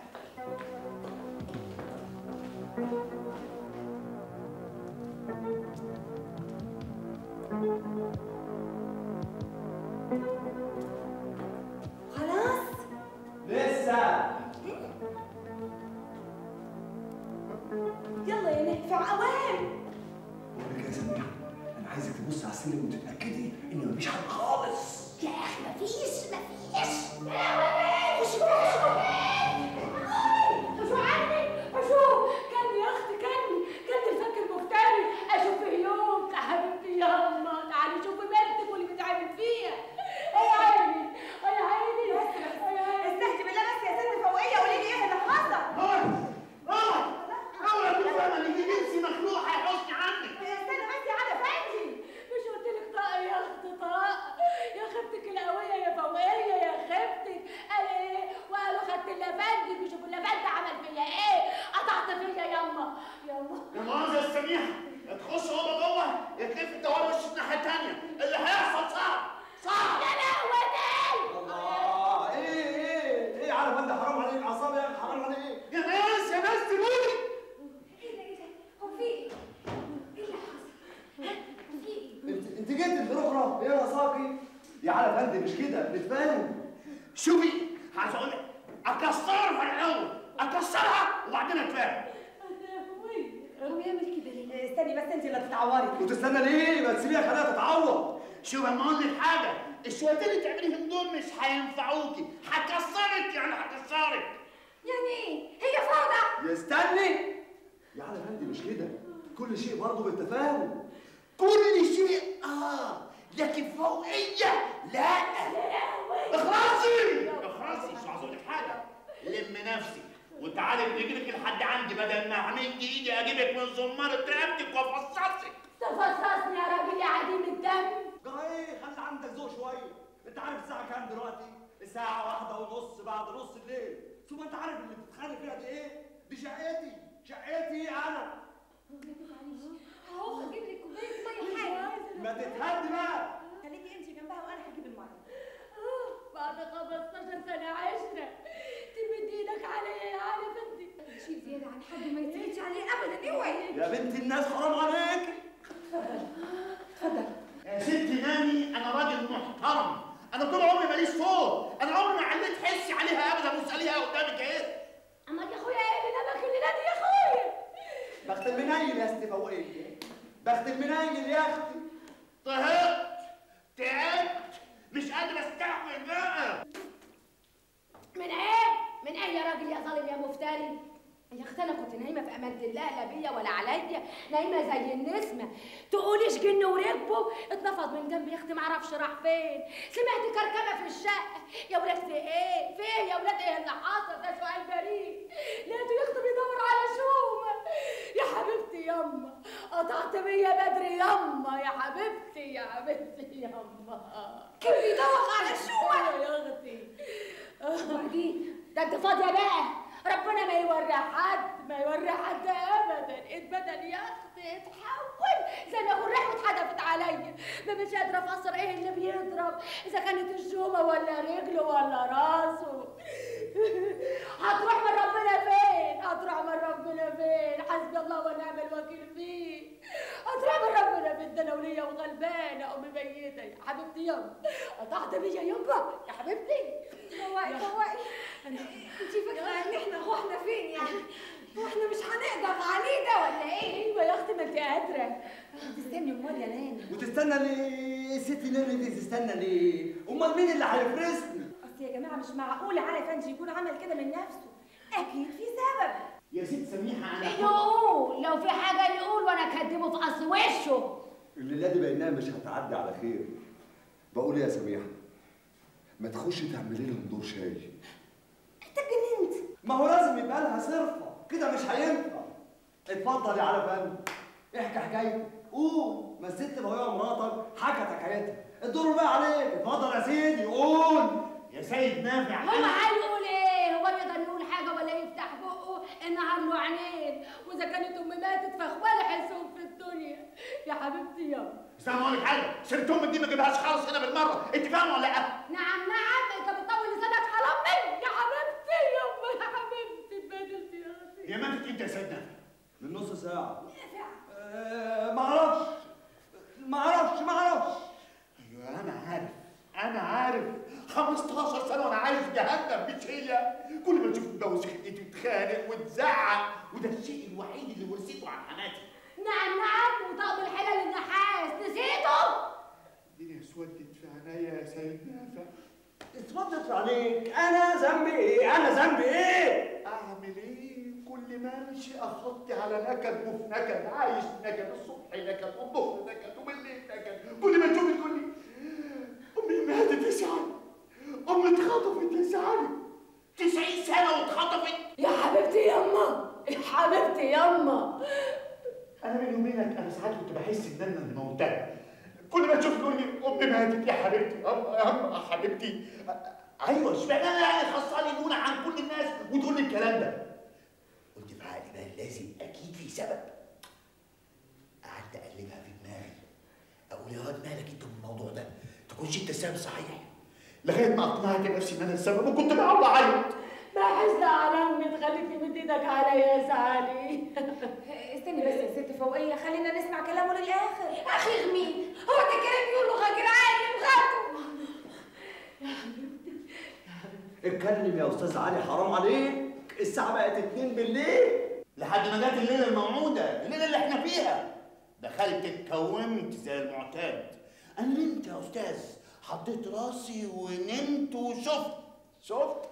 خلاص لسه. يلا يا نافع اوام. بقولك يا سميحه، انا عايزك تبص على السلم وتتاكدي ان مفيش حد خالص. يا اخي مفيش مفيش كل شيء برضه بالتفاهم. كل شيء اه لكن فوقيه لا. اخرسي اخرسي مش عاوز اقول لك حاجه. لم نفسي وتعالي برجلك لحد عندي بدل ما اعملك ايدي اجيبك من زمار رقبتك وافصصك. تفصصني يا راجل يا عديم الدم. ده ايه؟ خلي عندك ذوق شويه. انت عارف الساعه كام دلوقتي؟ الساعه واحده ونص بعد نص الليل. ثم انت عارف اللي بتتخانق فيها دي ايه؟ دي شقتي، شقتي انا. اهو هجيب لك كوبايه ميه حالا. ما تتهدي بقى. خليكي امشي جنبها وانا هجيب الميه. بعد خمستاشر سنه عشنا تمد ايدك عليا يا علي بنتي. شيل زياده عن حد ما يتقلش عليه ابدا. اوعي يا بنت الناس حرام عليكي. اتفضل اتفضل يا ستي نامي. انا راجل محترم، انا طول عمري ماليش صوت، انا عمري ما عليت حسي عليها ابدا. بص عليها قدامك اهي. امال يا اخويا ايه اللي نامك اللي نادي يا اخويا؟ بخت المنيل يا ستي. فوق ايه؟ بخت المنيل يا اختي. طهقت تعبت مش قادر استحمل بقى. من ايه؟ من ايه يا راجل يا ظالم يا مفتري؟ يا اختي انا كنت نايمه في امان الله، لا بيا ولا عليا، نايمه زي النسمه. تقوليش جن وركبه اتنفض من جنبي يا اختي معرفش راح فين. سمعت كركبه في الشقه. يا ولاد في ايه؟ في ايه يا ولاد؟ ايه اللي حصل؟ ده سؤال بريء. لقيته يا اختي بيدور على شومه. يا حبيبتي يما قطعت بيا بدري يما. يا حبيبتي يا حبيبتي يما كان بيدور على شومه يا اختي. وبعدين ده انت فاضيه بقى. ربنا ما يوري حد، ما يوري حد ابدا. اتبدل يا اختي، اتحول زي ما اكون ريحه اتحدفت عليا. ما مش قادره افسر ايه اللي بيضرب، اذا كانت الشومه ولا رجله ولا راسه. هتروح من ربنا فين؟ هتروح من ربنا فين؟ حسبي الله ونعم الوكيل فيه. هتروح من ربنا فين؟ ده انا وليا وغلبانه امي ميته. يا حبيبتي يابا قطعت بيا يابا. يا حبيبتي فوقي فوقي. انت فاكره ان احنا روحنا فين يعني؟ واحنا مش هنقدر عليه ده ولا ايه؟ ايوه يا اختي ما انت قادره. تستني امال يا نانا؟ وتستنى ليه؟ ستي نانا دي تستنى ليه؟ امال مين اللي هيفرسني؟ اصل يا جماعه مش معقول علي فنجي يكون عمل كده من نفسه، اكيد في سبب. يا ست سميحه انا يقول لو في حاجه يقول وانا اكدبه في قص وشه. الليله دي بانها مش هتعدي على خير. بقول يا سميحه ما تخش تعملي لهم دور شاي. ما هو لازم يبقى لها صرفه، كده مش هينفع. اتفضلي على فندم، احكي حكايتك، قول. ما الست ما هي مراتك حكت حكايتها، الدور بقى عليك. اتفضل يا سيدي قول. يا سيد نافع هو هيقول ايه؟ هو بيقدر يقول حاجه ولا يفتح بقه؟ النهار له عينين، واذا كانت امي ماتت فاخوالي حسهم في الدنيا. يا حبيبتي يابا استنى اقول لك حاجه، سيره امك دي ما تجيبهاش خالص هنا بالمره، انت فاهمه ولا لا؟ نعم نعم انت بتطول لسانك على امي. يا حبيبتي يابا يا حبيبتي اتبهدلت يا اختي. هي ماتت امتى يا سيد نافع؟ من نص ساعه. نافع؟ آه ما اعرفش ما اعرفش ما اعرفش. ايوه انا عارف انا عارف. خمستاشر سنه وانا عايش جهنم مش هي. كل ما تشوف تبوس خدتي وتخانق وتزعق، وده الشيء الوحيد اللي ورثته عن حماتي. نعم نعم وطقم الحلل النحاس نسيته؟ الدنيا اسودت في عينيا يا سيد نافع. اسودت عليك. انا ذنبي ايه؟ انا ذنبي ايه؟ اعمل ايه؟ كل ما امشي اخطي على نكد وفي نكد، عايش نكد الصبح نكد والظهر نكد وبالليل نكد. كل ما تشوفي تقول لي امي ماتت يا سعد، امي اتخطفت يا سعد. تسعين سنه واتخطفت. يا حبيبتي يما يا حبيبتي يما. أنا بيني وبينك أنا ساعات كنت بحس إن أنا اللي موتاها. كل ما تشوف تقول لي أمي ماتت يا حبيبتي يا أم يا حبيبتي. أيوه اشمعنى أنا يعني خاصة لي عن كل الناس وتقول لي الكلام ده؟ قلت في عقلي بقى لازم أكيد في سبب. قعدت أقلبها في دماغي أقول يا واد مالك أنت من الموضوع ده؟ تكونش أنت السبب صحيح. لغاية ما أقنعت نفسي إن أنا السبب وكنت بقعد أعيط. بحس على امي تخليكي مد ايدك عليا يا سعالي. استني بس يا ست فوقيه خلينا نسمع كلامه للاخر. اخير مين؟ هو ده كلام يقوله غير عالي بغته. يا حبيبتي يا حبيبتي اتكلم يا استاذ علي حرام عليك. الساعه بقت اتنين بالليل لحد ما جت الليله الموعوده، الليله اللي احنا فيها. دخلت اتكومت زي المعتاد. انا نمت يا استاذ، حطيت راسي ونمت وشفت شفت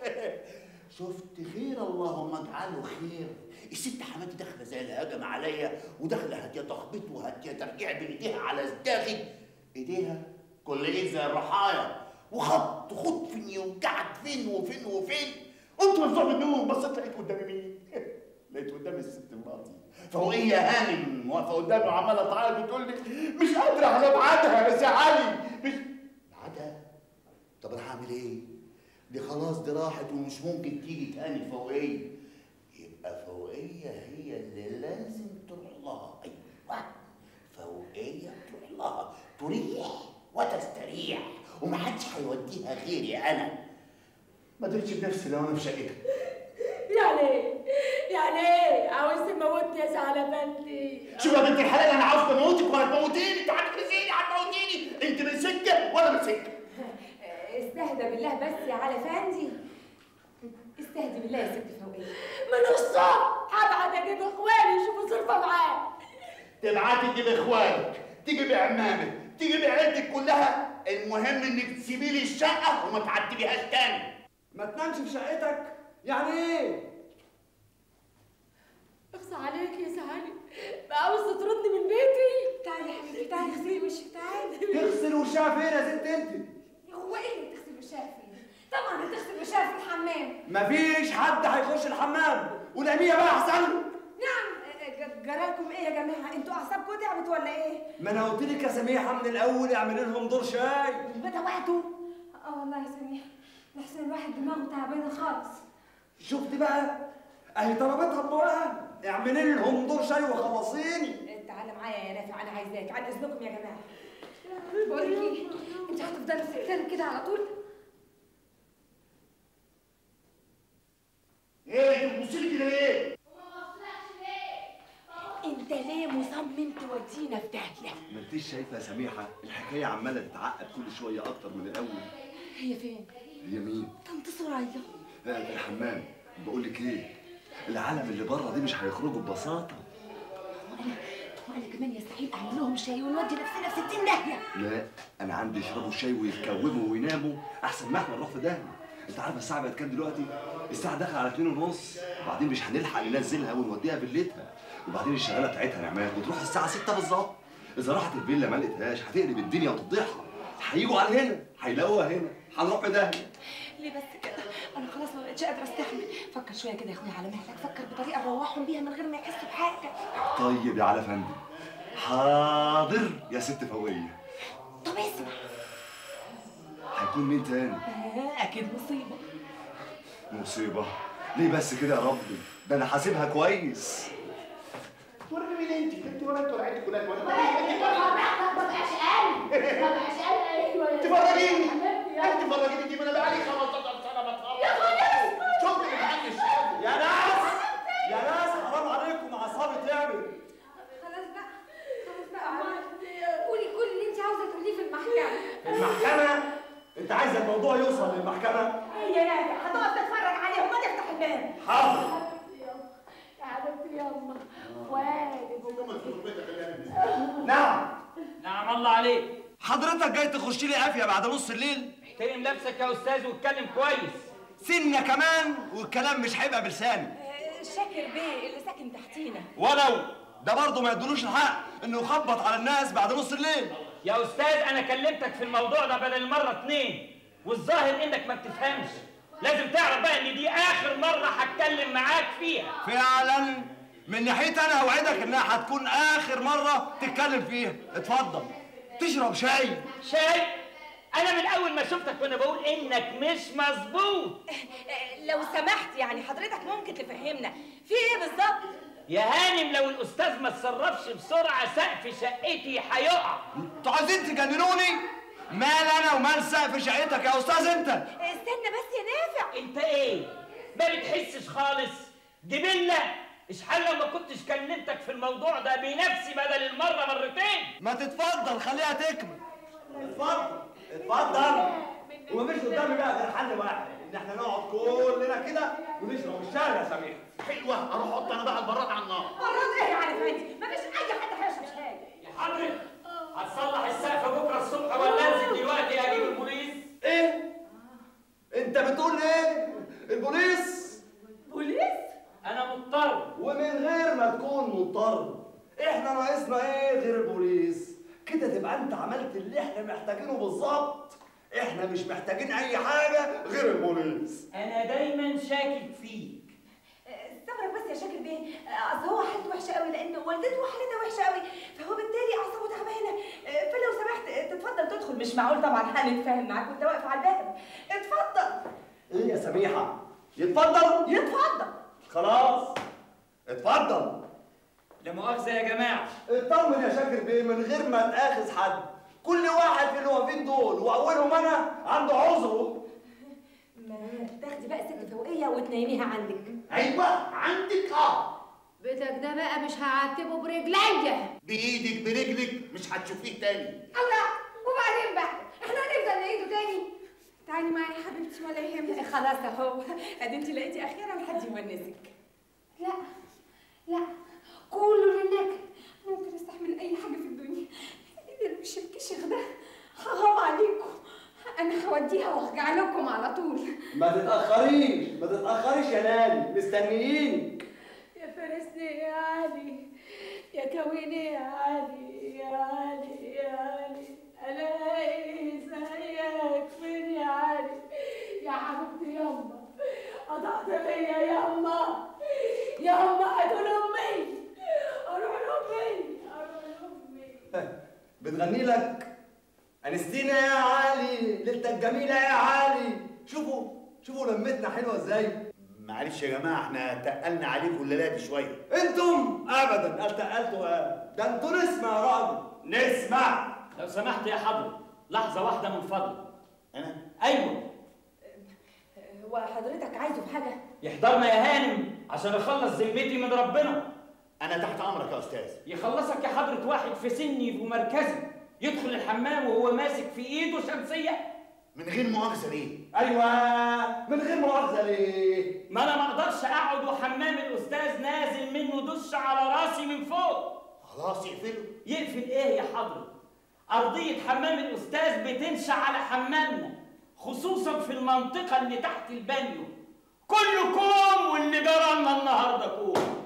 شفت خير اللهم اجعله خير. الست حماتي داخله زي الهجم عليا، وداخله هات يا تخبيط وهات يا ترجيع بايديها على صداغي. ايديها كلية زي الرحايا وخط خط فيني وقعد فين وفين وفين. قمت مفزوع بالنوم، بصيت لقيت قدامي مين؟ لقيت قدامي الست مراتي فوقيه هانم واقفه قدامي وعماله تعيط بتقول لي مش قادره على ميعادها بس يا علي مش ميعادها. طب انا هعمل ايه؟ دي خلاص دي راحت ومش ممكن تيجي تاني. فوقيه يبقى فوقيه هي اللي لازم تروح لها. ايوه فوقيه تروح لها تريح وتستريح ومحدش هيوديها غيري انا. ما درتش بنفسي لو انا في شقتها. يعني ايه؟ يعني ايه؟ عاوز تموتني يا زعلبان ليه؟ شوف يا بنت الحلال انا عاوز اموتك ولا تموتيني؟ انت هتكرزيني هتموتيني؟ انت من سكه وانا من سكه. استهدى بالله بس يا على فندي. استهدي بالله يا ست فوقيه. من الصبح هبعت اجيب اخواني يشوفوا ظروفها معايا. تبعتي تجيب اخوانك، تيجي بعمامك، تيجي بعيلتك كلها، المهم انك تسيبي لي الشقه وما تعتبيهاش تاني. ما تنامش في شقتك؟ يعني ايه؟ اخصى عليك يا سهالي، بقى عاوز تطردني من بيتي؟ تعالي يا حبيبتي تعالي اغسلي وشك تعالي. تغسل وشها فين يا ست انت؟ هو ايه اللي تغسل وشها فين؟ طبعا هتغسل وشها في الحمام. مفيش حد هيخش الحمام، والأمية بقى احسن. نعم جرالكم ايه يا جماعه؟ انتوا اعصابكم تعبت ولا ايه؟ ما انا قلت لك يا سميحه من الاول اعملي لهم دور شاي. بدوقتوا؟ اه والله يا سميحه لحسن الواحد دماغه تعبانه خالص. شفت بقى؟ اهي طلبتها بورقها اعملي لهم دور شاي وخلصيني. تعالى معايا يا نافع انا عايزاك عن اذنكم يا جماعه. بقول لك ايه؟ انت هتفضلي سكتانه كده على طول؟ ايه بتبصي كده ليه؟ انت ليه مصمم تودينا في داهيه؟ ما انتيش شايفه يا سميحه الحكايه عماله تتعقد كل شويه اكتر من الاول. هي فين؟ هي مين؟ طنط سرايا. لا في الحمام. بقول لك ايه؟ العالم اللي بره دي مش هيخرجوا ببساطه. هو انا كمان يا سعيد اعمل لهم شاي ونودي نفسنا في ستين داهيه. لا انا عندي يشربوا شاي ويتكوموا ويناموا احسن ما احنا نروح في داهيه. انت عارفه الساعه بقت كام دلوقتي؟ الساعه داخله على اتنين ونص وبعدين مش هنلحق ننزلها ونوديها في بليتها. وبعدين الشغاله بتاعتها نعمات بتروح الساعه ستة بالظبط. اذا راحت الفيلا ما لقيتهاش هتقلب الدنيا وتطيحها. هيجوا على هنا هيلاقوها هنا هنروح في داهيه. ليه بس كده؟ انا خلاص ما بقتش قادره استحمل. فكر شويه كده يا اخويا على مهلك، فكر بطريقه نروحهم بيها من غير ما يحسوا بحاجه. طيب يا على فندم. حاضر يا ست فوقيه. طب اسمع. هيكون مين تاني؟ اكيد مصيبه. مصيبه؟ ليه بس كده يا ربي؟ ده انا حاسبها كويس. توري مين انت؟ انت ولا انت ولا انت كلها انت ولا انت ما بقاش قلب ما بقاش قلب. ايوه انت فرجيني انت فرجيني دي انا بقى لي خمستاشر سنة بتفرج. يا خلاص شوف اللي عندي الشغل يا ناس يا ناس حرام عليكم اعصابي تعبت. خلاص بقى خلاص بقى قولي كل اللي انت عاوزه تقوليه في المحكمه. المحكمه؟ انت عايزه الموضوع يوصل للمحكمه؟ ايه يا نافع هتقعد تتفرج عليهم ما تفتح الباب. حاضر يا حبيبتي يما واجب نعم نعم الله عليك. حضرتك جاي تخش لي قافيه بعد نص الليل؟ احترم نفسك يا استاذ واتكلم كويس سنه كمان والكلام مش هيبقى بلساني. شاكر بيه اللي ساكن تحتينا ولو ده برضه ما يدولوش الحق انه يخبط على الناس بعد نص الليل. يا استاذ انا كلمتك في الموضوع ده بدل المره اتنين والظاهر انك ما بتفهمش. لازم تعرف بقى ان دي اخر مره هتكلم معاك فيها. فعلا من ناحيتي انا اوعدك انها هتكون اخر مره تتكلم فيها. اتفضل تشرب شاي. شاي؟ انا من اول ما شفتك وانا بقول انك مش مظبوط. لو سمحت يعني حضرتك ممكن تفهمنا في ايه بالظبط؟ يا هانم لو الاستاذ ما اتصرفش بسرعه سقف شقتي هيقع. انتوا عايزين تجننوني؟ مال انا ومال سقف شقتك يا استاذ انت؟ استنى بس يا نافع. انت ايه؟ ما بتحسش خالص؟ دي بله اشحال لو ما كنتش كلمتك في الموضوع ده بنفسي بدل المره مرتين. ما تتفضل خليها تكمل. اتفضل اتفضل. ومفيش قدامي بقى غير حل واحد ان احنا نقعد كلنا كده ونشرب الشاي يا سميحه. حلوه اروح احط انا بقى البراد على النار. براد ايه يا علي فندي؟ مفيش اي حد هيشرب شاي. يا حضرتك هتصلح السقف بكره الصبح ولا انزل دلوقتي اجيب البوليس؟ ايه؟ انت بتقول ايه؟ البوليس؟ بوليس؟ انا مضطر. ومن غير ما تكون مضطر، احنا ناقصنا ايه غير البوليس؟ كده تبقى انت عملت اللي احنا محتاجينه بالظبط. احنا مش محتاجين اي حاجه غير البوليس. انا دايما شاكك فيك. استغرب بس يا شاكر بيه، اصل هو حالته وحشه قوي لان والدته حالتها وحشه قوي، فهو بالتالي اعصابه تعبانه، فلو سمحت تتفضل تدخل. مش معقول طبعا هنتفاهم معاك وانت واقف على الباب. اتفضل. ايه يا سميحه؟ يتفضل؟ يتفضل. خلاص اتفضل. لا مؤاخذه يا جماعه. اطمن يا شاكر بيه من غير ما تاخذ حد، كل واحد من اللي واقفين دول واولهم انا عنده عذره. ما تاخدي بقى سكه فوقيه وتنيميها عندك. ايوه عندك. اه بيتك ده بقى مش هعتبه برجليا. بايدك برجلك مش هتشوفيه تاني. الله، وبعدين بقى احنا هنفضل نعيده تاني؟ تعالي معايا يا حبيبتي ولا يهمك. خلاص اهو، ادي انت لقيتي اخيرا حد يونسك. لا لا كله لناك. ممكن استحمل اي حاجه في الدنيا، اللي مش الكشخ ده هغاب عليكم. انا هوديها وارجع لكم على طول. ما تتاخريش ما تتاخريش يا ناني، مستنيينك. يا فارسني يا علي، يا كويني يا علي، يا علي يا علي الاقي زيك فين يا علي؟ يا حبيبتي يما قطعت بيا يما يما، ادول امي اروح لامي اروح لامي. بتغني لك انستينا يا علي، ليلتك جميله يا علي. شوفوا شوفوا لمتنا حلوه ازاي. معلش يا جماعه احنا تقلنا عليكم الليله دي شويه. انتم ابدا اتقلتوا. اه ده انتوا نسمع يا راجل، نسمع. لو سمحت يا حضره لحظه واحده من فضلك. انا؟ ايوه. هو حضرتك عايزه في حاجه؟ يحضرنا يا هانم عشان اخلص ذمتي من ربنا. أنا تحت أمرك يا أستاذ. يخلصك يا حضرة واحد في سني ومركزي يدخل الحمام وهو ماسك في إيده شمسية. من غير مؤاخذة ليه؟ أيوه من غير مؤاخذة ليه؟ ما أنا ما أقدرش أقعد وحمام الأستاذ نازل منه دش على راسي من فوق. خلاص يقفله. يقفل إيه يا حضرة؟ أرضية حمام الأستاذ بتنشأ على حمامنا، خصوصا في المنطقة اللي تحت البانيو. كله كوم، واللي جرالنا النهارده كوم.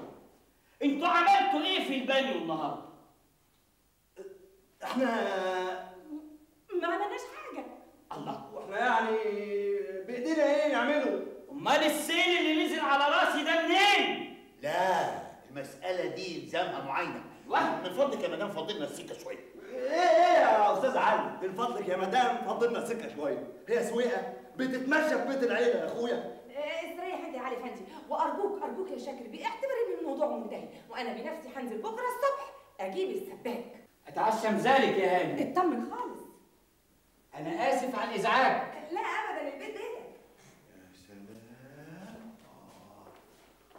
انتوا عملتوا ايه في البانيو النهارده؟ احنا ما عملناش حاجه. الله، واحنا يعني بايدينا ايه نعمله؟ امال السيل اللي نزل على راسي ده منين؟ لا المساله دي الزامها معينه. من فضلك يا مدام فضلنا السكه شويه. ايه ايه يا استاذ علي؟ من فضلك يا مدام فضلنا السكه شويه. هي سويقه بتتمشى في بيت العيله يا اخويا. استريح انت يا علي فندي، وارجوك ارجوك يا شاكر بيه اعتبر ان الموضوع منتهي، وانا بنفسي هنزل بكره الصبح اجيب السباك. اتعشى مزالك يا هاني. اطمن خالص. انا اسف على الازعاج. لا ابدا البيت بيتك. يا سلام.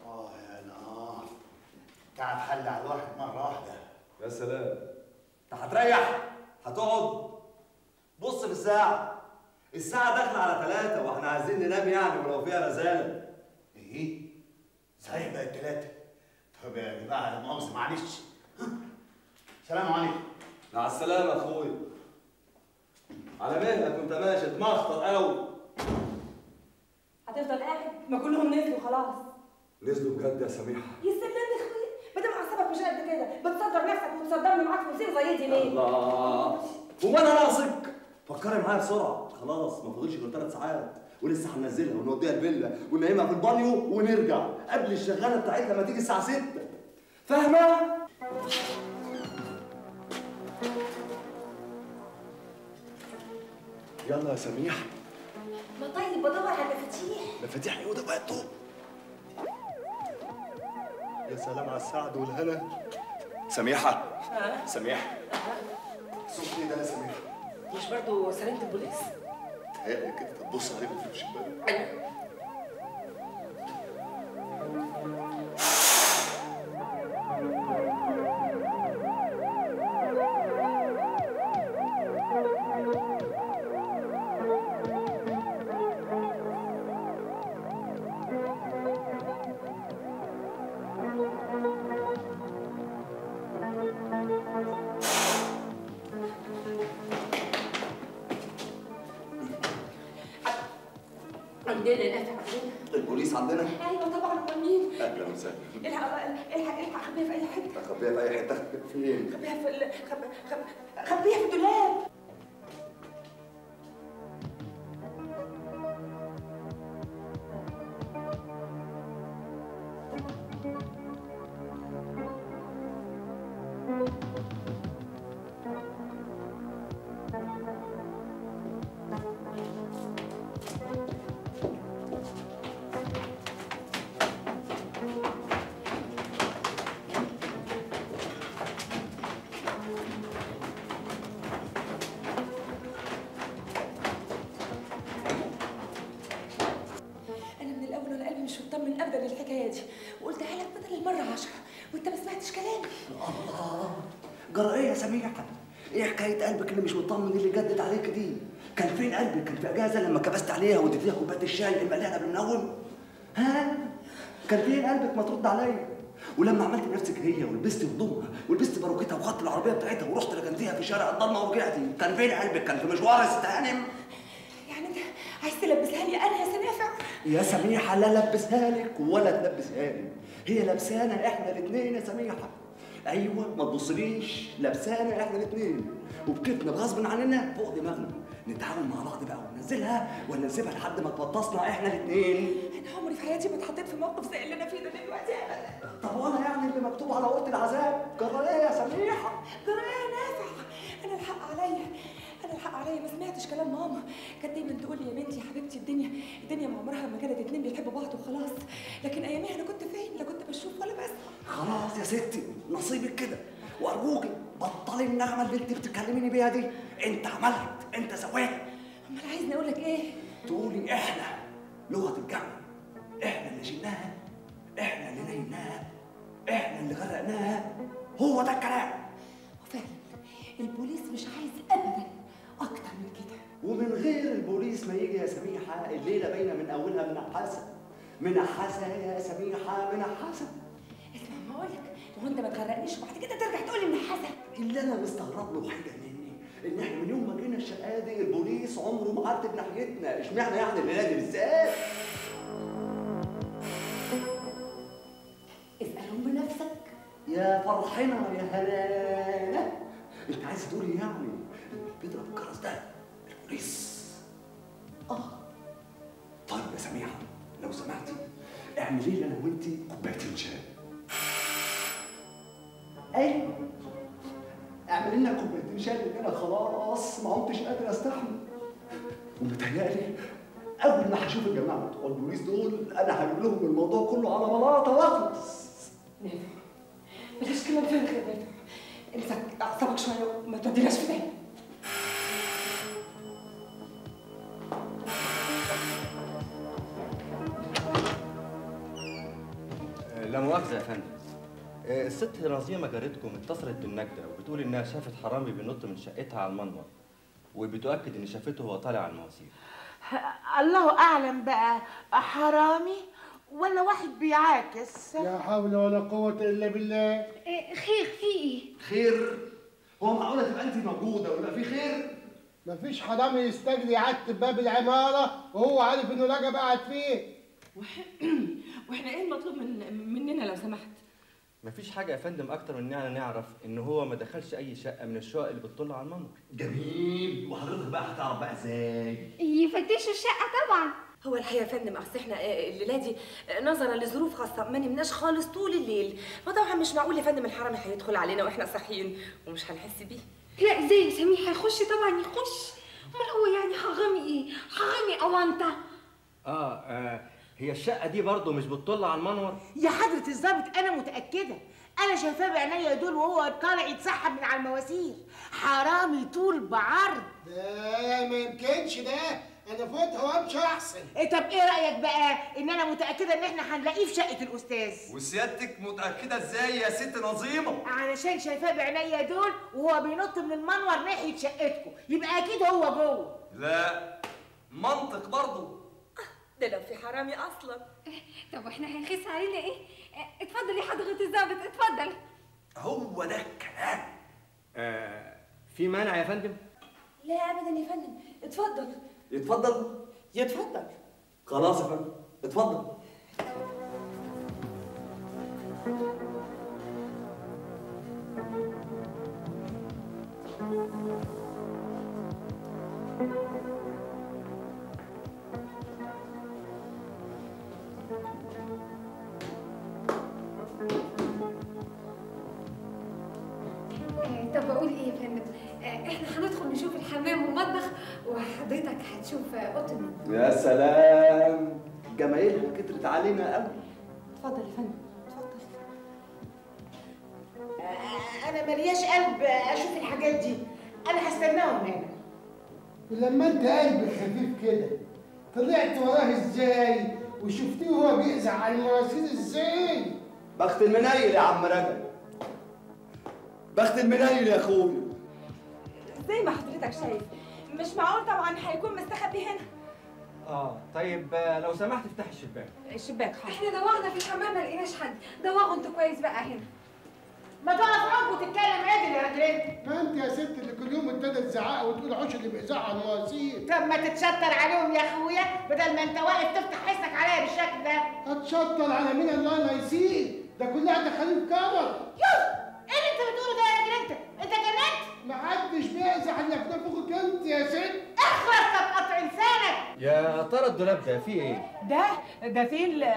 اه اه يا نار. تعب حل على الواحد مره واحده. يا سلام. انت هتريح؟ هتقعد؟ بص في الساعه. الساعة داخلة على ثلاثة واحنا عايزين ننام يعني ولو فيها رزالة. ايه؟ صحيح بقت ثلاثة. طب يا جماعة مؤاخذة معلش. السلام عليكم. مع السلامة يا اخويا. على مهلك وانت ماشي اتمخطر قوي. هتفضل قاعد؟ ما كلهم نزلوا خلاص. نزلوا بجد يا سميحة؟ يسلم لي يا اخويا، ما دام اعصابك مش قد كده بتصدر نفسك وتصدرني معاك في مصيبة زي دي ليه؟ الله، هو انا ناقصك؟ فكري معايا بسرعه. خلاص ما فاضلش غير ثلاث ساعات ولسه هننزلها ونوديها الفيلا وننيمها في البانيو ونرجع قبل الشغاله بتاعتها ما تيجي الساعه ستة. فاهمه؟ يلا يا سميحه. ما طيب بدور على مفاتيح. مفاتيح ايه وده بقته؟ يا سلام على السعد والهنا. سميحه سميحه صوت ايه ده يا سميحه؟ مش برضه سلامة البوليس؟ تهيألي كده. طب بص عليه من فوق الشباك. عندنا نافع وين؟ البوليس عندنا؟ ايوه طبعا، امال مين؟ اهلا وسهلا. الحق بقى، الحق الحق، خبيها في اي حته. خبيها في اي حته؟ فين؟ خبيها في ال... خب... خب... خبيها في الدولاب. لما كبست عليها واديت لها كوبايه الشاي اللي مليانه بالنوم، ها كان فين قلبك؟ ما ترد عليا. ولما عملت نفسك هي ولبست هدومها ولبست باروكتها وخدت العربيه بتاعتها ورحت لجنتيها في شارع الضلمه ورجعتي، كان فين قلبك؟ كان في مشوار يا ست هانم. يعني انت عايز تلبسها لي انا يا سميحه؟ يا سميحه لا لبسها لك ولا تلبسها لي، هي لابسانا احنا الاثنين يا سميحه. ايوه ما تبصليش، لابسانا احنا الاثنين وبكتنا بغصب عننا فوق دماغنا. نتعامل مع بعض بقى وننزلها ولا نسيبها لحد ما تبطصنا احنا الاثنين؟ انا عمري في حياتي ما اتحطيت في موقف زي اللي انا فيه ده دلوقتي. طب وانا يعني اللي مكتوب على اوضه العذاب؟ جرى ايه يا سميحه؟ جرى ايه يا نافع؟ انا الحق عليا، انا الحق عليا. ما سمعتش كلام ماما، كانت دايما تقول لي يا بنتي يا حبيبتي الدنيا الدنيا ما عمرها ما كانت اتنين بيحبوا بعض وخلاص، لكن اياميها انا كنت فين؟ لا كنت بشوف ولا بسمع. خلاص يا ستي نصيبك كده، وارجوكي بطلي النغمه اللي انت بتكلميني بيها دي، انت عملت انت سويت. امال عايزني اقول لك ايه؟ تقولي احنا لغه الجمع، احنا اللي شلناها، احنا اللي نيمناها، احنا اللي غرقناها. هو ده الكلام. وفعلا البوليس مش عايز ابدا اكتر من كده. ومن غير البوليس ما يجي يا سميحه الليله باينه من اولها منحاسه، منحاسه يا سميحه منحاسه. اسمع ما اقول لك، وانت ما تغرقنيش وبعد كده ترجع تقول لي منحاسه. اللي انا مستغرب له حاجه ان احنا من يوم ما جينا الشقه دي البوليس عمره ما عدت ناحيتنا، اشمعنى يعني الليله دي بالذات؟ اسالهم بنفسك يا فرحنا يا هلاله. انت عايز تقولي يعني بيضرب الجرس ده البوليس؟ اه طيب يا سميحه لو سمحتي اعملي لي انا وانت كوبايتين شاي. ايوه اعمل لنا كوبايتين شاي لان انا خلاص ما عدتش قادر استحمل، ومتهيألي اول ما هشوف الجماعه بتوع البوليس دول انا هجيب لهم الموضوع كله على بلاطه واخلص. نافع بلاش كلام فارغ يا نافع، امسك اعصابك شويه وما توديناش في داهيه. لا مؤاخذه يا فندم، الست رزيمه جارتكم اتصلت بالنجده وبتقول انها شافت حرامي بينط من شقتها على المنور، وبتؤكد ان شافته وهو طالع على المواسير. الله اعلم بقى حرامي ولا واحد بيعاكس. لا حول ولا قوه الا بالله. خير في ايه؟ خير؟ هو معقوله تبقى انت موجوده ويبقى في خير؟ مفيش حرامي يستجري يعتب باب العماره وهو عارف انه لجب قاعد فيه. واحنا ايه المطلوب من مننا لو سمحت؟ مفيش حاجة يا فندم أكتر من إننا نعرف إن هو ما دخلش أي شقة من الشقق اللي بتطل على المنور. جميل، وحضرتك بقى هتعرف بقى إزاي؟ يفتشوا الشقة طبعًا. هو الحقيقة يا فندم أصل إحنا الليلة دي نظرًا لظروف خاصة ما نمناش خالص طول الليل، فطبعًا مش معقول يا فندم الحرامي هيدخل علينا وإحنا صاحيين ومش هنحس بيه. لا إزاي يا سميحة؟ يخش طبعًا يخش، أمال هو يعني حرامي إيه؟ حرامي أونطة. آه آه هي الشقة دي برضه مش بتطل على المنور؟ يا حضرة الظابط أنا متأكدة، أنا شايفاه بعينيا دول وهو طالع يتسحب من على المواسير، حرامي طول بعرض. ده ما يمكنش ده، أنا فوتها وأمشي أحسن. إيه طب إيه رأيك بقى إن أنا متأكدة إن إحنا هنلاقيه في شقة الأستاذ؟ وسيادتك متأكدة إزاي يا ست نظيمة؟ علشان شايفاه بعينيا دول وهو بينط من المنور ناحية شقتكم، يبقى أكيد هو جوه. لا منطق برضه. ده لو في حرامي اصلا. طب واحنا هنخس علينا ايه؟ اتفضل يا حضرة الظابط اتفضل. هو ده الكلام. آه في مانع يا فندم؟ لا ابدا يا فندم اتفضل. يتفضل؟ يتفضل. خلاص يا فندم اتفضل. طب بقول ايه يا فندم؟ احنا هندخل نشوف الحمام والمطبخ وحضرتك هتشوف اوضه النوم. يا سلام، جمايلها كترت علينا قوي. اتفضل يا فندم اتفضل. انا ملياش قلب اشوف الحاجات دي، انا هستناهم هنا. ولما انت قلبك خفيف كده طلعت وراه ازاي؟ وشفتيه وهو بيزعل على المواسير ازاي؟ بخت المنيل يا عم رجب، بخت المنيل يا اخويا. زي ما حضرتك شايف مش معقول طبعا هيكون مستخبي هنا. اه طيب لو سمحت افتحي الشباك. الشباك حاضر. احنا دوغنا في الحمام ما لقيناش حد، دوغوا انتوا كويس بقى هنا. ما تقف عنك وتتكلم عادل يا رجلتي. ما انت يا ست اللي كل يوم ابتدى تزعق وتقول عش اللي بيزعق المواسير. طب ما تتشطر عليهم يا اخويا بدل ما انت واقف تفتح حسك عليا بالشكل ده. اتشطر على مين؟ الله لا يسير، ده كلها تخاليف كبر. يوه ايه اللي انت بتقوله ده يا راجل؟ انت انت جننت؟ محدش بيزعق الا في نفخك انت يا ست. اخرس طب قطع لسانك. يا ترى الدولاب ده فيه ايه؟ ده ده فيه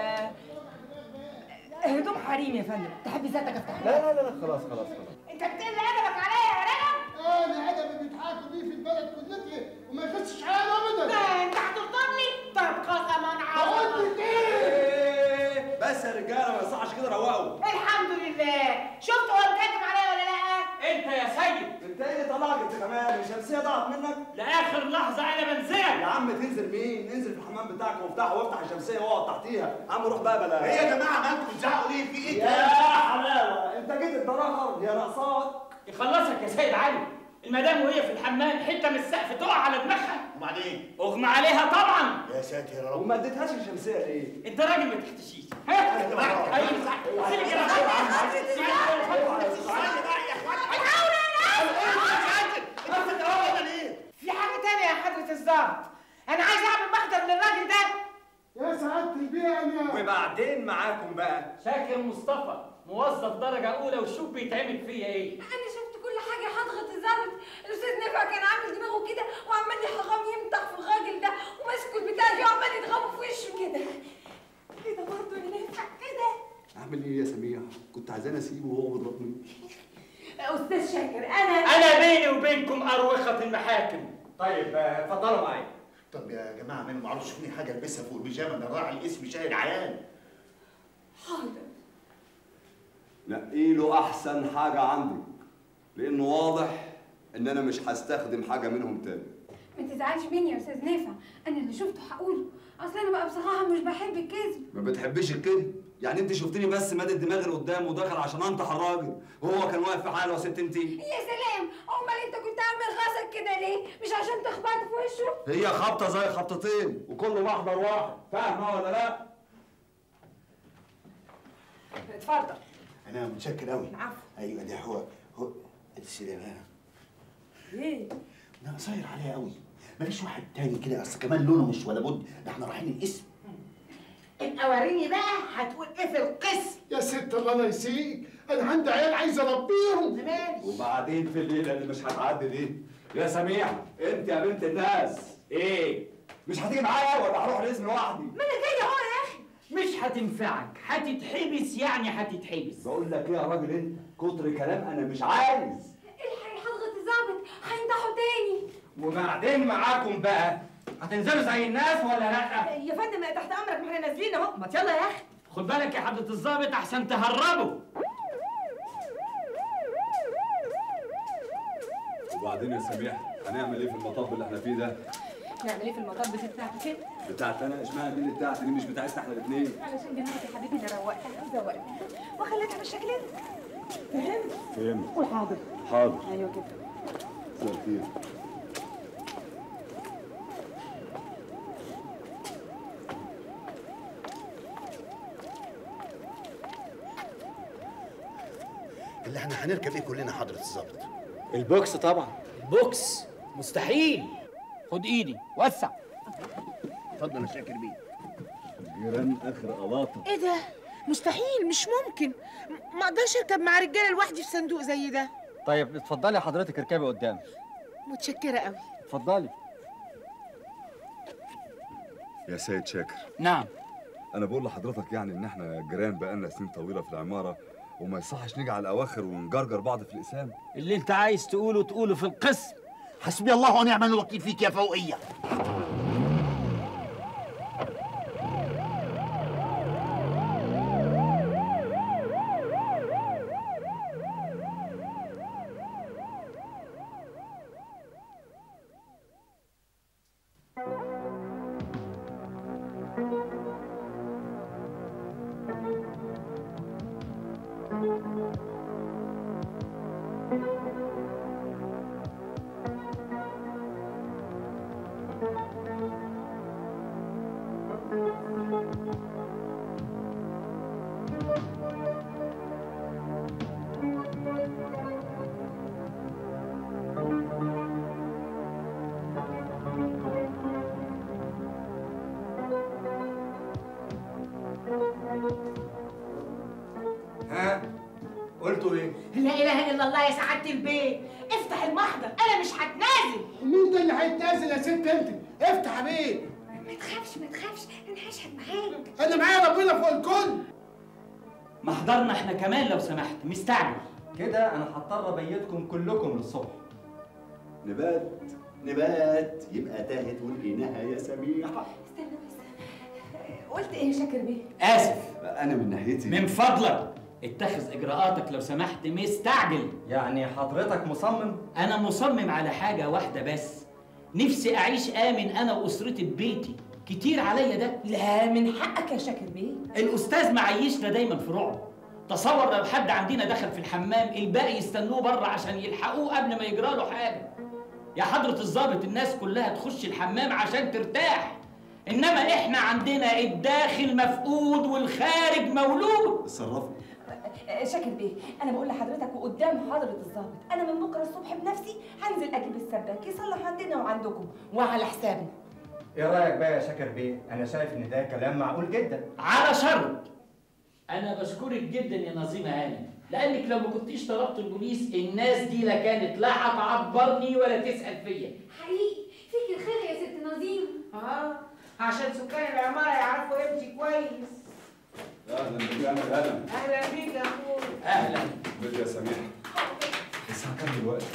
هدوم حريم يا فندم، تحبي ذاتك افتحها؟ لا لا لا خلاص خلاص خلاص. انت بتقل ادبك عليا يا رجل؟ اه انا ادبي بيتحاكوا بيه في البلد كلها وما يخصش حاجه ابدا. لا انت هترضني؟ طب خلاص انا هقول ايه؟ بس يا رجاله ما يصحش كده، روقوا. الحمد لله. شفت هو بيتهجم عليا ولا لا؟ انت يا سيد انت ايه اللي طلعك انت كمان؟ الشمسيه ضاعت منك؟ لاخر لحظه انا بنزلك. يا عم تنزل مين؟ ننزل في الحمام بتاعك وافتحه وافتح الشمسيه واقعد تحتيها. يا عم روح بقى بلا. ايه يا جماعه ما انتوا بتزعقوا ليه؟ في ايه؟ يا حلاوه انت جيت اتضرر يا نقصان. يخلصك يا سيد علي، المدام وهي في الحمام حته من السقف تقع على دماغها. وبعدين؟ اغمى عليها طبعا. يا ساتر يا رب. وما اديتهاش الشمسيه ليه؟ انت راجل ما تحتشيش. ها؟ انت بقى ايوه صح. سيبك يا بالظبط. انا عايز اعمل مخدر للراجل ده. يا سعاده البيع انا. وبعدين معاكم بقى شاكر مصطفى موظف درجه اولى، وشوف بيتعمل فيا ايه. انا شفت كل حاجه، هضغط الزرد. الاستاذ نافع كان عامل دماغه كده وعمال يحرم يمدح في الراجل ده، وماسك البتاع دي وعمال يضربه في وشه كده كده برضه يا نافع كده. اعمل ايه يا سميحه؟ كنت عايزان اسيبه وهو بيضربني. استاذ شاكر انا انا بيني وبينكم اروخه المحاكم. طيب اتفضلوا معايا. طب يا جماعه ما انا ما اعرفش فيني حاجه البسها فوق البيجامه، انا راعي الاسم شايل عيان. حاضر. نقي له احسن حاجه عندك، لانه واضح ان انا مش هستخدم حاجه منهم تاني. ما تزعلش مني يا استاذ نافع، انا اللي شفته هقوله، اصل انا بقى بصراحه مش بحب الكذب. ما بتحبيش الكذب؟ يعني انت شفتني بس مادد دماغي لقدام ودخل عشان انطح الراجل، وهو كان واقف في حاله يا ست انت. يا سلام، امال انت كنت عامل راسك كده ليه؟ مش عشان تخبط في وشه؟ هي خبطه زي خبطتين وكل محضر واحد، فاهمه ولا لا؟ اتفضل. انا متشكر قوي. العفو. ايوه ده هو هو السلام. انا ايه؟ انا قصير عليا قوي، ماليش واحد تاني كده، اصل كمان لونه مش ولا بد، ده احنا رايحين الاسم. اوريني بقى هتقول ايه في القسم. يا ست الله لا يسيك، انا عندي عيال عايز اربيهم. وبعدين في الليله اللي مش هتعدي دي يا سميحه انت يا بنت الناس ايه؟ مش هتيجي معايا ولا هروح الاسم لوحدي؟ ما انا جايه اهو يا اخي. مش هتنفعك، هتتحبس. يعني هتتحبس؟ بقول لك ايه يا راجل انت؟ كتر كلام انا مش عايز. الحقي حضره الظابط هينضحوا تاني. وبعدين معاكم بقى هتنزلوا زي الناس ولا لا؟ يا فندم تحت امرك، ما احنا نازلين اهو. ما يلا يا اخي. خد بالك يا حضرة الظابط احسن تهربوا. وبعدين يا سميحة هنعمل ايه في المطب اللي احنا فيه ده؟ نعمل ايه في المطب بتاعتك كده؟ بتاعتي انا؟ اشمعنى دي اللي بتاعتي دي مش بتاعتنا احنا الاثنين؟ علشان دماغك يا حبيبي ده روقتها وزوقتها وخليتها بالشكل ده. فهمت؟ فهمت. قول حاضر. حاضر. ايوه كده. مساء الخير. اللي احنا هنركب ايه كلنا حضرة الظابط؟ البوكس طبعا. البوكس مستحيل. خد ايدي وسع. اتفضل يا شاكر بيه. جيران اخر قلاطه. ايه ده؟ مستحيل، مش ممكن، ما اقدرش اركب مع رجاله لوحدي في صندوق زي ده. طيب اتفضلي حضرتك اركبي قدامي. متشكره قوي. اتفضلي. يا سيد شاكر. نعم. انا بقول لحضرتك يعني ان احنا جيران بقالنا سنين طويله في العماره، وما يصحش نيجي على الاواخر ونجرجر بعض في الاسام. اللي انت عايز تقوله تقوله في القسم. حسبي الله ونعم الوكيل فيك يا فوقيه. كده انا هضطر ابيتكم كلكم للصبح. نبات نبات يبقى تاهت ولقيناها يا سميحه. استنى بس، قلت ايه يا شاكر بيه؟ اسف انا من ناحيتي. من فضلك اتخذ اجراءاتك لو سمحت، مستعجل. يعني حضرتك مصمم؟ انا مصمم على حاجه واحده بس، نفسي اعيش امن انا واسرتي ببيتي. كتير عليا ده. لا من حقك يا شاكر بيه، الاستاذ معيشنا دايما في رعب. تصور لو حد عندنا دخل في الحمام الباقي يستنوه بره عشان يلحقوه قبل ما يجرى له حاجه. يا حضرة الظابط الناس كلها تخش الحمام عشان ترتاح، انما احنا عندنا الداخل مفقود والخارج مولود. اتصرفي. شاكر بيه انا بقول لحضرتك وقدام حضرة الظابط، انا من بكره الصبح بنفسي هنزل اجيب السباك يصلح عندنا وعندكم وعلى حسابنا. ايه رايك بقى يا شاكر بيه؟ انا شايف ان ده كلام معقول جدا. على شرط. أنا بشكرك جدا يا نظيمة هاني، لأنك لو ما كنتيش طلبت البوليس الناس دي لا كانت لا هتعبرني ولا تسأل فيا. حقيقي، فيك الخير يا ست نظيمة. آه، عشان سكان العمارة يعرفوا قيمتي كويس. أهلا بيك يا أمل. أهلا أهلا بيك يا أخويا. أهلا بيك يا سميحة. الساعة كام دلوقتي؟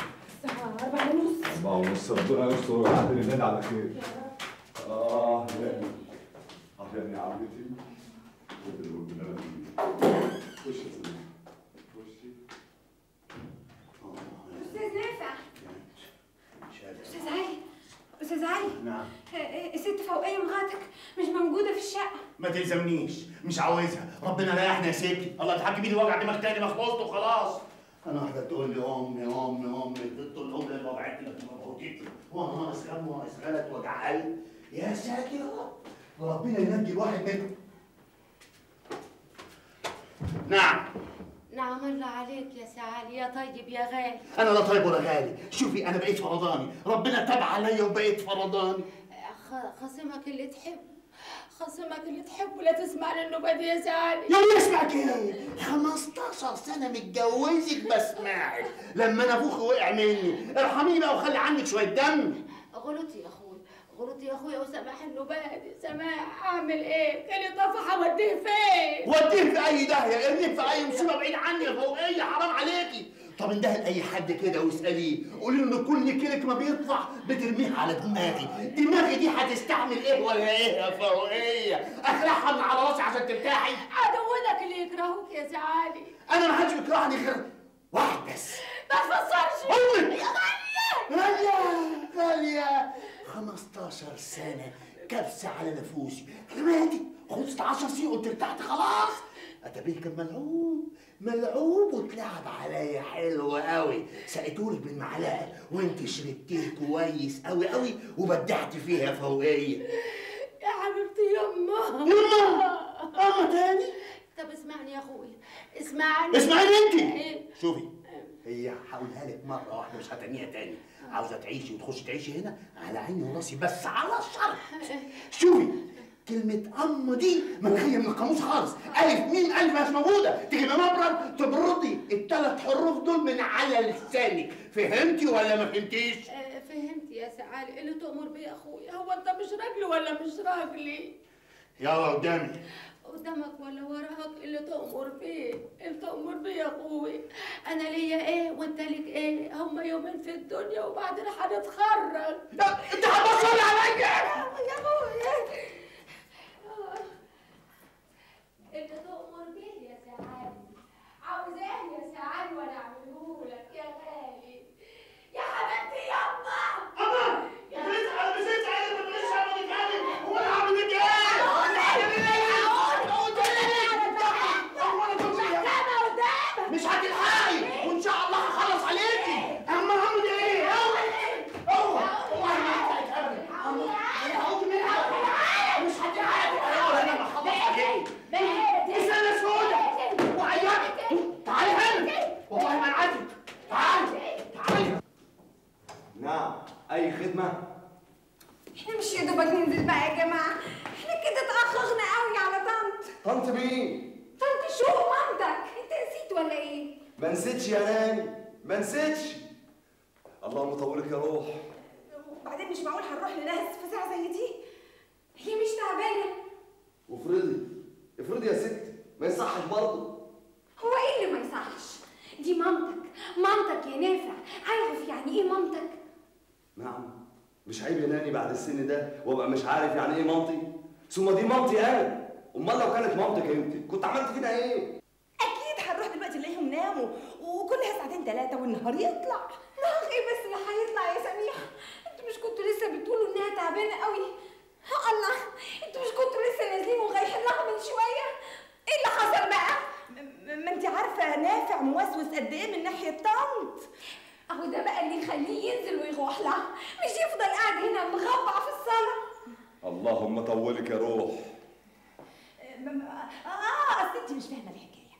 الساعة أربعة ونص. أربعة ونص، ربنا يستر ويعدي الليلة على خير. آه أهلاني أهلاني يا عمتي. وشي وشي. أستاذ نافع. أستاذ علي. أستاذ علي. نعم. الست فوقية مراتك مش موجودة في الشقة. ما تلزمنيش، مش عاوزها، ربنا ريحنا يا ستي، الله اتحكمي لي وجع دماغ تاني مخبوظت وخلاص. أنا واحدة تقول لي أمي أمي أمي، طول الأمي اللي وجعتني لكن ما موجودتش، وأنا ناقص غم وناقص غلط وجع قلب. يا ساتر يا رب، وربنا ينجي الواحد منهم. نعم. نعم الله عليك يا سي علي، يا طيب يا غالي. أنا لا طيب ولا غالي، شوفي أنا بقيت فرضاني، ربنا تاب عليا وبقيت فرضاني. خصمك اللي تحبه، خصمك اللي تحبه لا تسمع للنوبة دي يا سي علي. يا ليه أسمعك إيه؟ خمستاشر سنة متجوزك بسمعك، لما أنا فوخي وقع مني، ارحميني بقى وخلي عنك شوية دم. غلطي يا أخويا، غلطي يا أخويا وسامح النوبة، سامح. أعمل إيه؟ كلي طفحة وديه فين؟ وديه في أي داهية، ارميك في أي مصيبة بعيد عني يا فوقية، حرام عليكي. طب اندهي لأي حد كده واسأليه، قولي له إن كل كلك ما بيطلع بترميه على دماغي، دماغي دي هتستحمل إيه ولا إيه يا فوقية؟ أخلعها من على راسي عشان ترتاحي. عدوتك اللي يكرهوك يا سي علي. أنا ما حدش بيكرهني غير واحد بس. ما تفسرش. أمي. يا غالية. غالية غالية. خمستاشر سنة كبسة على نفوسي، حماتي خلصت عشر سنين قلت ارتحت خلاص. اتابيه كان ملعوب ملعوب واتلعب عليا حلو قوي، سقيتهولك بالمعلقة وانت شربتيه كويس قوي قوي وبدعت فيها فوقية. يا حبيبتي يما يما اما تاني. طب اسمعني يا اخويا، اسمعني اسمعني انت. شوفي هي هقولها لك مرة واحدة مش هتنيها تاني، عاوزة تعيشي وتخشي تعيشي هنا على عيني وراسي بس على الشرط. شوفي كلمة أم دي منخية من القاموس خالص. ألف ميم ألف مش موجودة، تيجي بمبرر تبردي الثلاث حروف دول من على لسانك. فهمتي ولا ما فهمتيش؟ أه فهمت يا سعال. اللي تؤمر بيه أخويا. هو أنت مش راجلي ولا مش راجلي؟ يلا قدامي. قدامك ولا وراك اللي تؤمر بيه، اللي تؤمر بيه يا أخوي. أنا ليا إيه وأنت ليك إيه؟ هما يومين في الدنيا وبعدين هنتخرج. أنت هتبصلي عليا يا أخويا. اللي تؤمر بيه يا سعاد، عاوزاه يا سعاد وانا اعملهولك يا غالي يا حبيبتي يما. أما يا بتزعل بتزعل ما تقوليش عملت ايه ولا عملت ايه؟ عملت ايه؟ قلت لك ولا تقولي محكمة قدامك مش هتلحقي وان شاء الله هخلص عليكي. أما همي ايه؟ اوعى اوعى ما هتلحقيش ابدا. أما أنا هقوم منها مش هتلحقي. أنا ما هخلص عليكي. استنى سودة وعياك. تعالي هنا والله ما نعدي. تعالي تعالي. نعم أي خدمة؟ احنا مش يا دوبك ننزل بقى يا جماعة، احنا كده اتأخرنا قوي على طنط. طنط مين؟ طنط شو مامتك؟ أنت نسيت ولا إيه؟ ما نسيتش يا ناني، ما نسيتش. اللهم طولك يا روح. وبعدين مش معقول هنروح لنهز في ساعة زي دي. هي مش تعبانة؟ وافرضي افرضي يا ستي ما يصحش برضه. هو ايه اللي ما يصحش؟ دي مامتك، مامتك يا نافع، عارف يعني ايه مامتك؟ نعم، مش عيب يا ناني بعد السن ده وابقى مش عارف يعني ايه مامتي؟ ثم دي مامتي انا، امال لو كانت مامتك انت كنت عملت فينا ايه؟ اكيد هنروح دلوقتي نلاقيهم ناموا وكلها ساعتين ثلاثه والنهار يطلع. نهار ايه بس اللي هيطلع يا سميحه؟ انتوا مش كنتوا لسه بتقولوا انها تعبانه قوي؟ الله، انتوا مش كنتوا لسه نازلين ورايحين لها من شويه؟ ايه اللي حصل بقى؟ ما انت عارفه نافع موسوس قد ايه من ناحيه طنط. اهو ده بقى اللي يخليه ينزل ويروح لها، مش يفضل قاعد هنا مغبع في الصاله. اللهم طولك يا روح. اه اصل انت مش فاهمه الحكايه.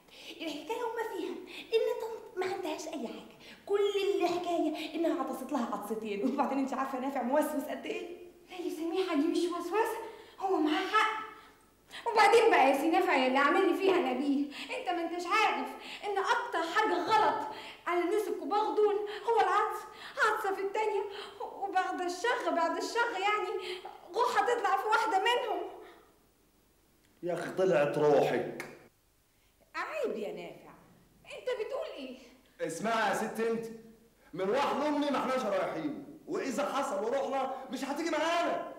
الحكايه هما فيها ان طنط ما عندهاش اي حاجه، كل اللي حكايه انها عطست لها عطستين، وبعدين انت عارفه نافع موسوس قد ايه؟ يا سميحة دي مش وسوسة، هو معاه حق. وبعدين بقى يا سي نافع اللي عاملني فيها نبيه، انت ما انتش عارف ان اكتر حاجة غلط على الناس الكبار دول هو العطس، عطسة في التانية وبعد الشغ بعد الشغ يعني روحها تطلع في واحدة منهم. يا اخي طلعت روحك. عيب يا نافع، انت بتقول ايه؟ اسمعي يا ست انت، من واحد امي ما احناش رايحين، وإذا حصل ورحنا مش هتيجي معانا.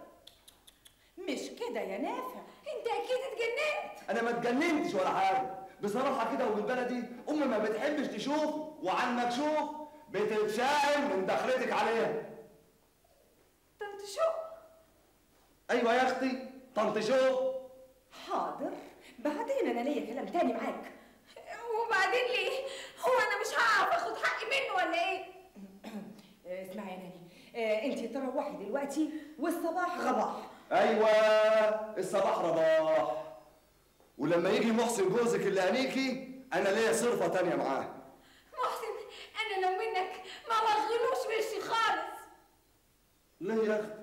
مش كده يا نافع، أنت أكيد اتجننت. أنا ما اتجننتش ولا حاجة، بصراحة كده وبالبلدي أمي ما بتحبش تشوف وعنك شوف بتتشائم من دخلتك عليها. طنط شو؟ أيوه يا أختي، طنط شو؟ حاضر، بعدين أنا ليا كلام تاني معاك. وبعدين ليه؟ هو أنا مش هعرف آخد حقي منه ولا إيه؟ اسمعي يا ناني، آه انت تروحي دلوقتي والصباح رباح. ايوه الصباح رباح، ولما يجي محسن جوزك اللي هنيكي انا ليا صرفه تانيه معاه. محسن انا لو منك ما بشغلوش وشي خالص. ليه يا اختي؟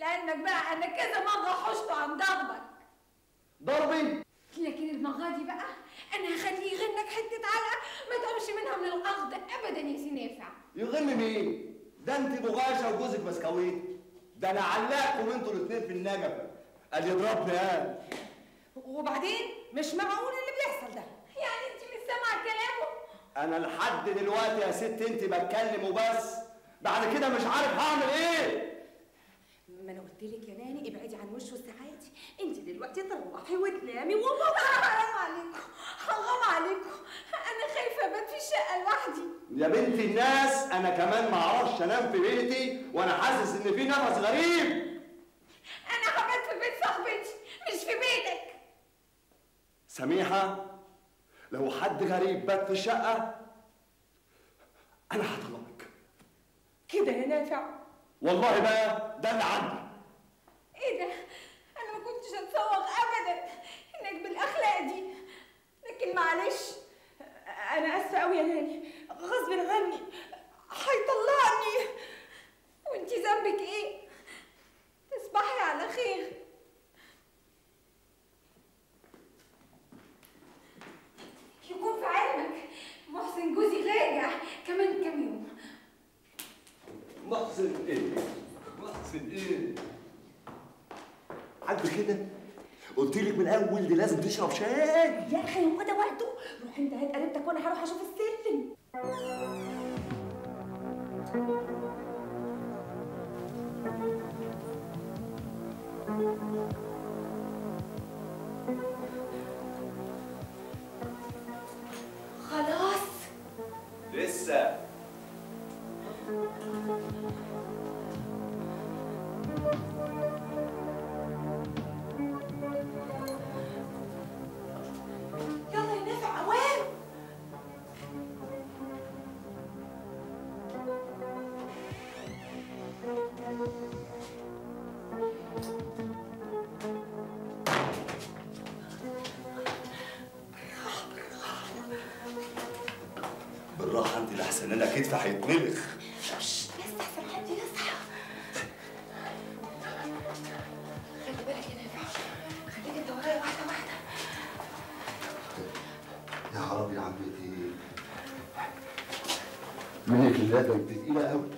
لانك بقى انا كذا مره حشته عن ضربك. ضربي؟ لكن المره دي بقى انا هخليه يغنك حته علقه ما تقومش منها من الارض ابدا يا سي نافع. يغن مين؟ ده انت بغاشه وجوزك مسكويت، ده انا علقكم انتوا الاثنين في النجفه. قال يضربني قال. وبعدين مش معقول اللي بيحصل ده، يعني انت مش سامعه كلامه؟ انا لحد دلوقتي يا ست انت بتكلم وبس، بعد كده مش عارف هعمل ايه. ما انا قلت لك يا ناني ابعدي عن وشه ساعاتي، انت دلوقتي تروحي وتنامي والله حرام عليكم حرام عليكم، انا خايفه ابات في الشقه لوحدي. يا بنت الناس انا كمان ما اعرفش انام في بيتي وانا حاسس ان في نفس غريب. انا هبات في بيت صاحبتي مش في بيتك. سميحه لو حد غريب بات في الشقه انا هطلقك. كده يا نافع؟ والله بقى ده اللي عندي. ايه ده؟ انا ما كنتش اتصور ابدا انك بالاخلاق دي. لكن معلش انا اسفه قوي يا ناني، غصب عني هيطلقني. وانتي ذنبك ايه؟ تصبحي على خير. قلت لك من اول دي لازم تشرب شاي. يا اخي هو ده وقته؟ روح انت هات قريبتك وانا هروح اشوف السلم. خلاص لسه. يلا يا نافع قوام. بالراحه انت لحسن انا كتفي هيتملخ. منك لله ده انت تقيلة قوي.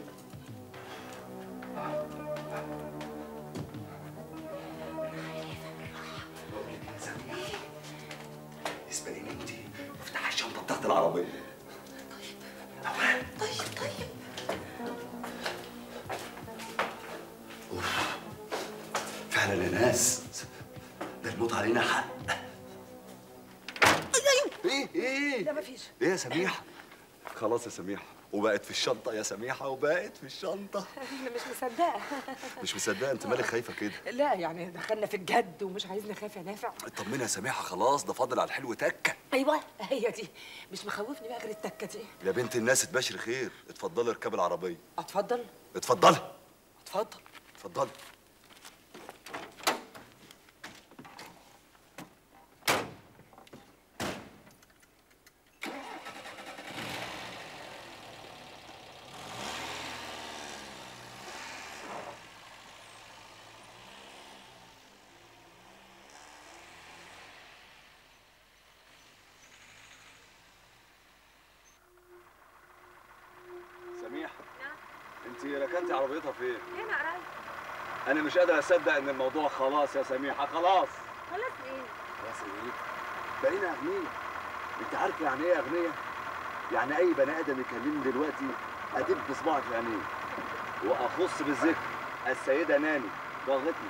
بقول لك يا سميحة اسمعي مني وافتحي الشنطة بتاعت العربية. طيب طيب طيب. اوف فعلا يا ناس ده الموت علينا حق. ايه ايه؟ لا مفيش. ايه يا سميحة؟ خلاص يا سميحة وبقت في الشنطة يا سميحة وبقت في الشنطة. مش مصدقة. مش مصدقة انت مالك خايفة كده؟ لا يعني دخلنا في الجد ومش عايزني اخاف يا نافع. اطمني يا سميحة خلاص ده فاضل على الحلو تكة. ايوه هي دي مش مخوفني بقى غير التكة دي. يا بنت الناس تبشر خير، اتفضلي اركبي العربية. اتفضل؟ اتفضلي. اتفضل. اتفضلي. انتي ركنتي عربيتها فين؟ هنا قريب. انا مش قادر اصدق ان الموضوع خلاص يا سميحه. خلاص خلاص ايه؟ خلاص ايه؟ بقينا اغنياء. انت عارفه يعني ايه اغنياء؟ يعني اي بني ادم يكلمني دلوقتي ادب بصباعي في عينيه واخص بالذكر السيده ناني ضاغتني.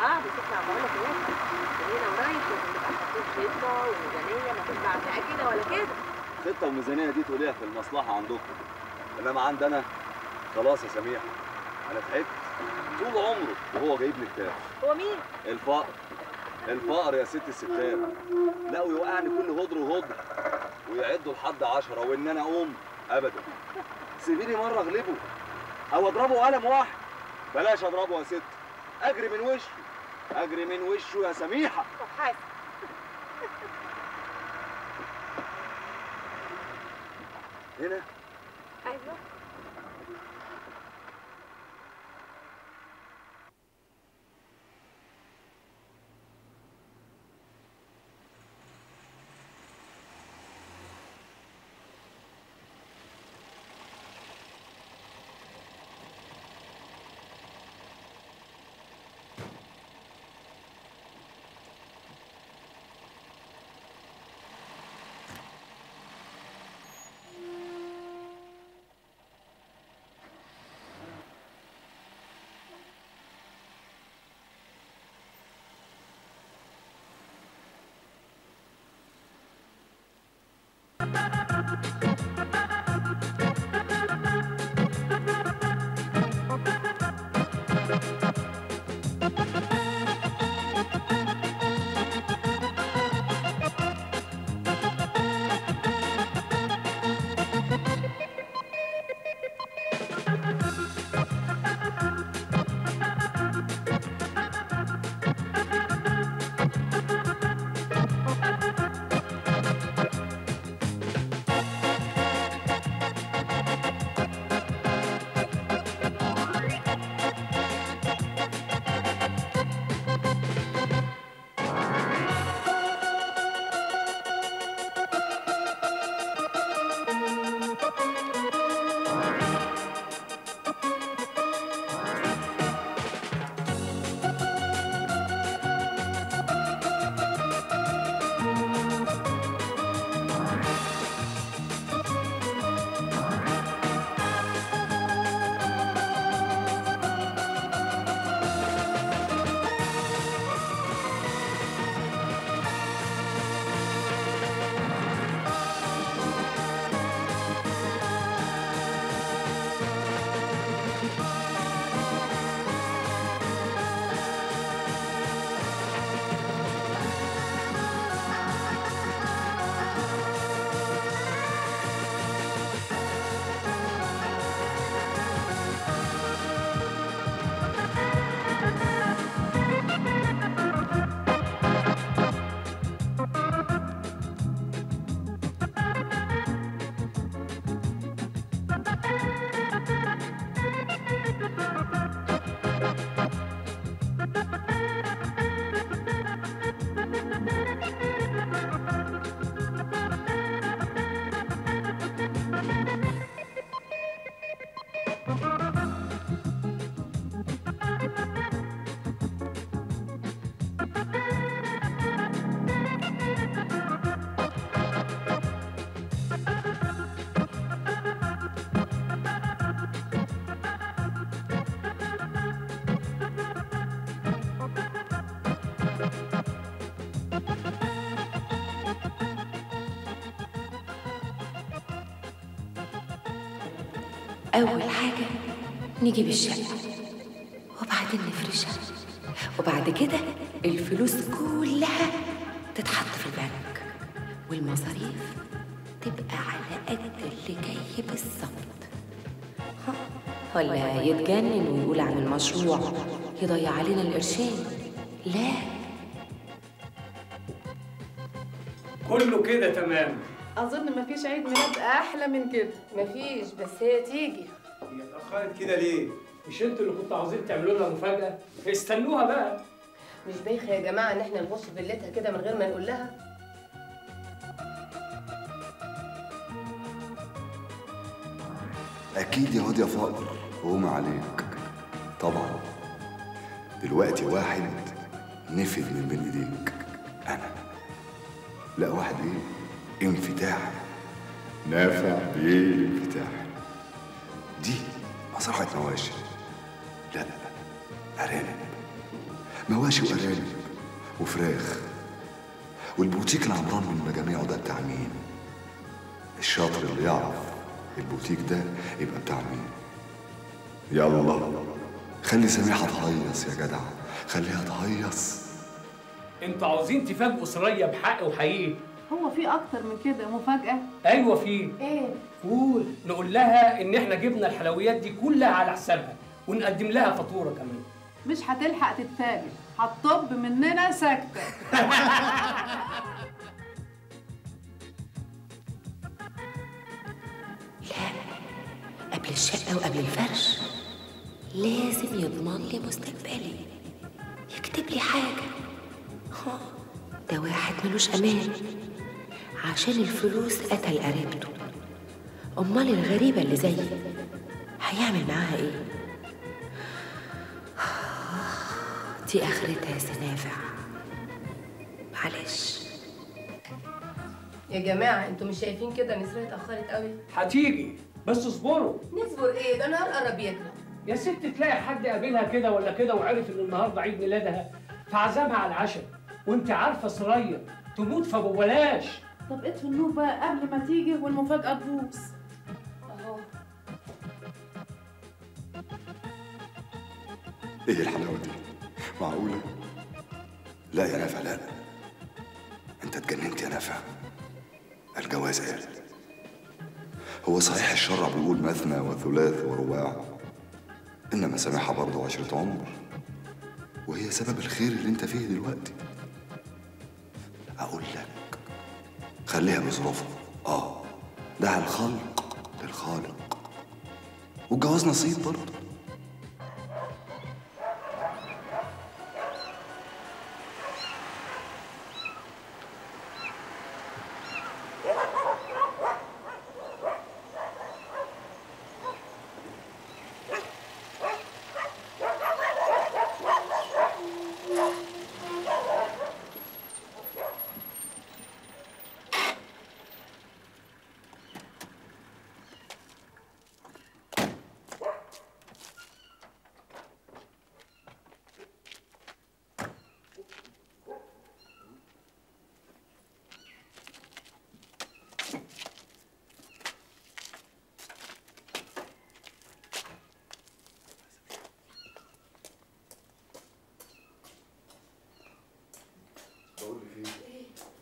اه بس اسمع بقول لك ايه؟ بقينا قريب نبقى حاطين خطه وميزانيه ما تنفعش كده ولا كده. خطه وميزانيه دي تقوليها في المصلحه عندكم. انما عندي انا خلاص يا سميحة أنا تعبت. طول عمره وهو جايب لي كتاب. هو مين؟ الفقر. الفقر يا ست الستات. لا ويوقعني كل هدر وهدر ويعدوا لحد عشرة وإن أنا أقوم أبداً. سيبيني مرة أغلبه أو أضربه قلم واحد. بلاش أضربه يا ست. أجري من وشه. أجري من وشه يا سميحة. وحاسب. هنا؟ أيوه. أول حاجة نجيب الشقة وبعدين نفرشها، وبعد كده الفلوس كلها تتحط في البنك والمصاريف تبقى على قد اللي جاي بالظبط. ولا يتجنن ويقول عن المشروع يضيع علينا القرشين. لا كله كده تمام. أظن مفيش عيد ميلاد أحلى من كده. مفيش، بس هي تيجي. هي اتأخرت كده ليه؟ مش أنتوا اللي كنتوا عاوزين تعملوا لها مفاجأة؟ استنوها بقى. مش بايخة يا جماعة إن إحنا نغص فيلتها كده من غير ما نقول لها؟ أكيد يا هدى يا فقر وقوم عليك. طبعًا. دلوقتي واحد نفد من بين إيديك. أنا. لا واحد إيه؟ انفتاح. نافع بيه انفتاح دي مصرحة مواشي. لا لا لا، أرانب، مواشي وأرانب وفراخ. والبوتيك العمران من مجاميعه ده بتاع مين؟ الشاطر اللي يعرف البوتيك ده يبقى بتاع مين. يلا خلي سميحة تهيص يا جدع، خليها تهيص. انتوا عاوزين تفاجئوا سرية بحق وحقيقي. هو في اكتر من كده مفاجاه؟ ايوه في. ايه؟ قول. نقول لها ان احنا جبنا الحلويات دي كلها على حسابها ونقدم لها فاتوره كمان. مش هتلحق تتفاجئ، هتطب مننا سكته. لا، قبل الشقه وقبل الفرش لازم يضمن لي مستقبلي، يكتب لي حاجه. ده واحد ملوش امان عشان الفلوس قتل قريبته. امال الغريبه اللي زيي هيعمل معاها ايه؟ دي اخرتها يا سنافع. معلش يا جماعه، انتوا مش شايفين كده ان سرية اتاخرت قوي؟ هتيجي بس اصبروا. نصبر ايه؟ ده نهار قرب يطلع يا ست. تلاقي حد قابلها كده ولا كده وعرف ان النهارده عيد ميلادها فعزمها على العشاء، وانت عارفه سرية تموت فببلاش. طب اطفي النور بقى قبل ما تيجي والمفاجأة تبوظ. اهو. ايه الحلاوة دي؟ معقولة؟ لا يا نافع، لا انت اتجننت يا نافع. الجواز قال. هو صحيح الشرع بيقول مثنى وثلاث ورباع، انما سامحها برضه عشرة عمر، وهي سبب الخير اللي انت فيه دلوقتي. أقول لك خليها بظروفها. آه، ده على الخلق للخالق، والجواز نصيب برضه.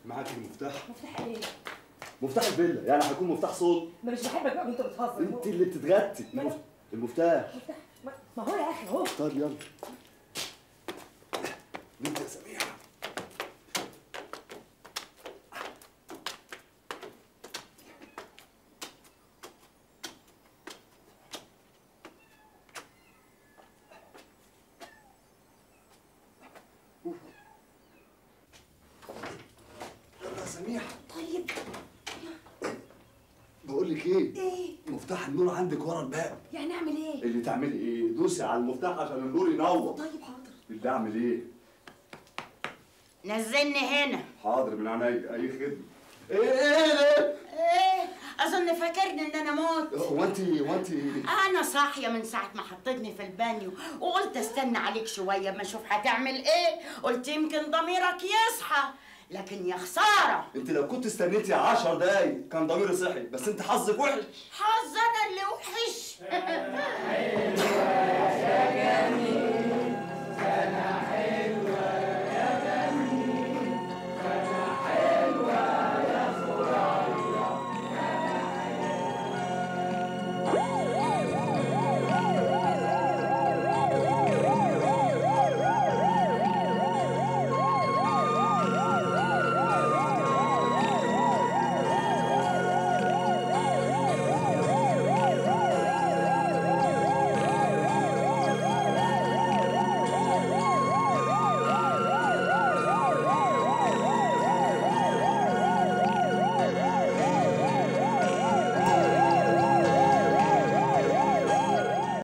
معاك المفتاح. مفتاح ايه؟ مفتاح الفيلا، يعني هيكون مفتاح صلب. ما مش بحبك بقى وانت بتهزر. انت اللي بتتغتي. المفتاح. مفتاح ما هو يا اخي اهو. طب يلا. بنت يا سميحة. سميحة. طيب بقول لك ايه؟ ايه؟ مفتاح النور عندك ورا الباب. يعني اعمل ايه؟ اللي تعملي ايه؟ دوسي على المفتاح عشان النور ينور. طيب حاضر. اللي اعمل ايه؟ نزلني هنا. حاضر من عينيا، اي خدمة. ايه ايه ايه؟ ايه؟ اظن فاكرني ان انا موت. هو انت هو انت انا صاحيه من ساعه ما حطيتني في البانيو، وقلت استنى عليك شويه اما اشوف هتعمل ايه، قلت يمكن ضميرك يصحى، لكن يا خساره. انت لو كنت استنيتي عشر دقايق كان ضميري صحي، بس انت حظك وحش. حظ انا اللي وحش.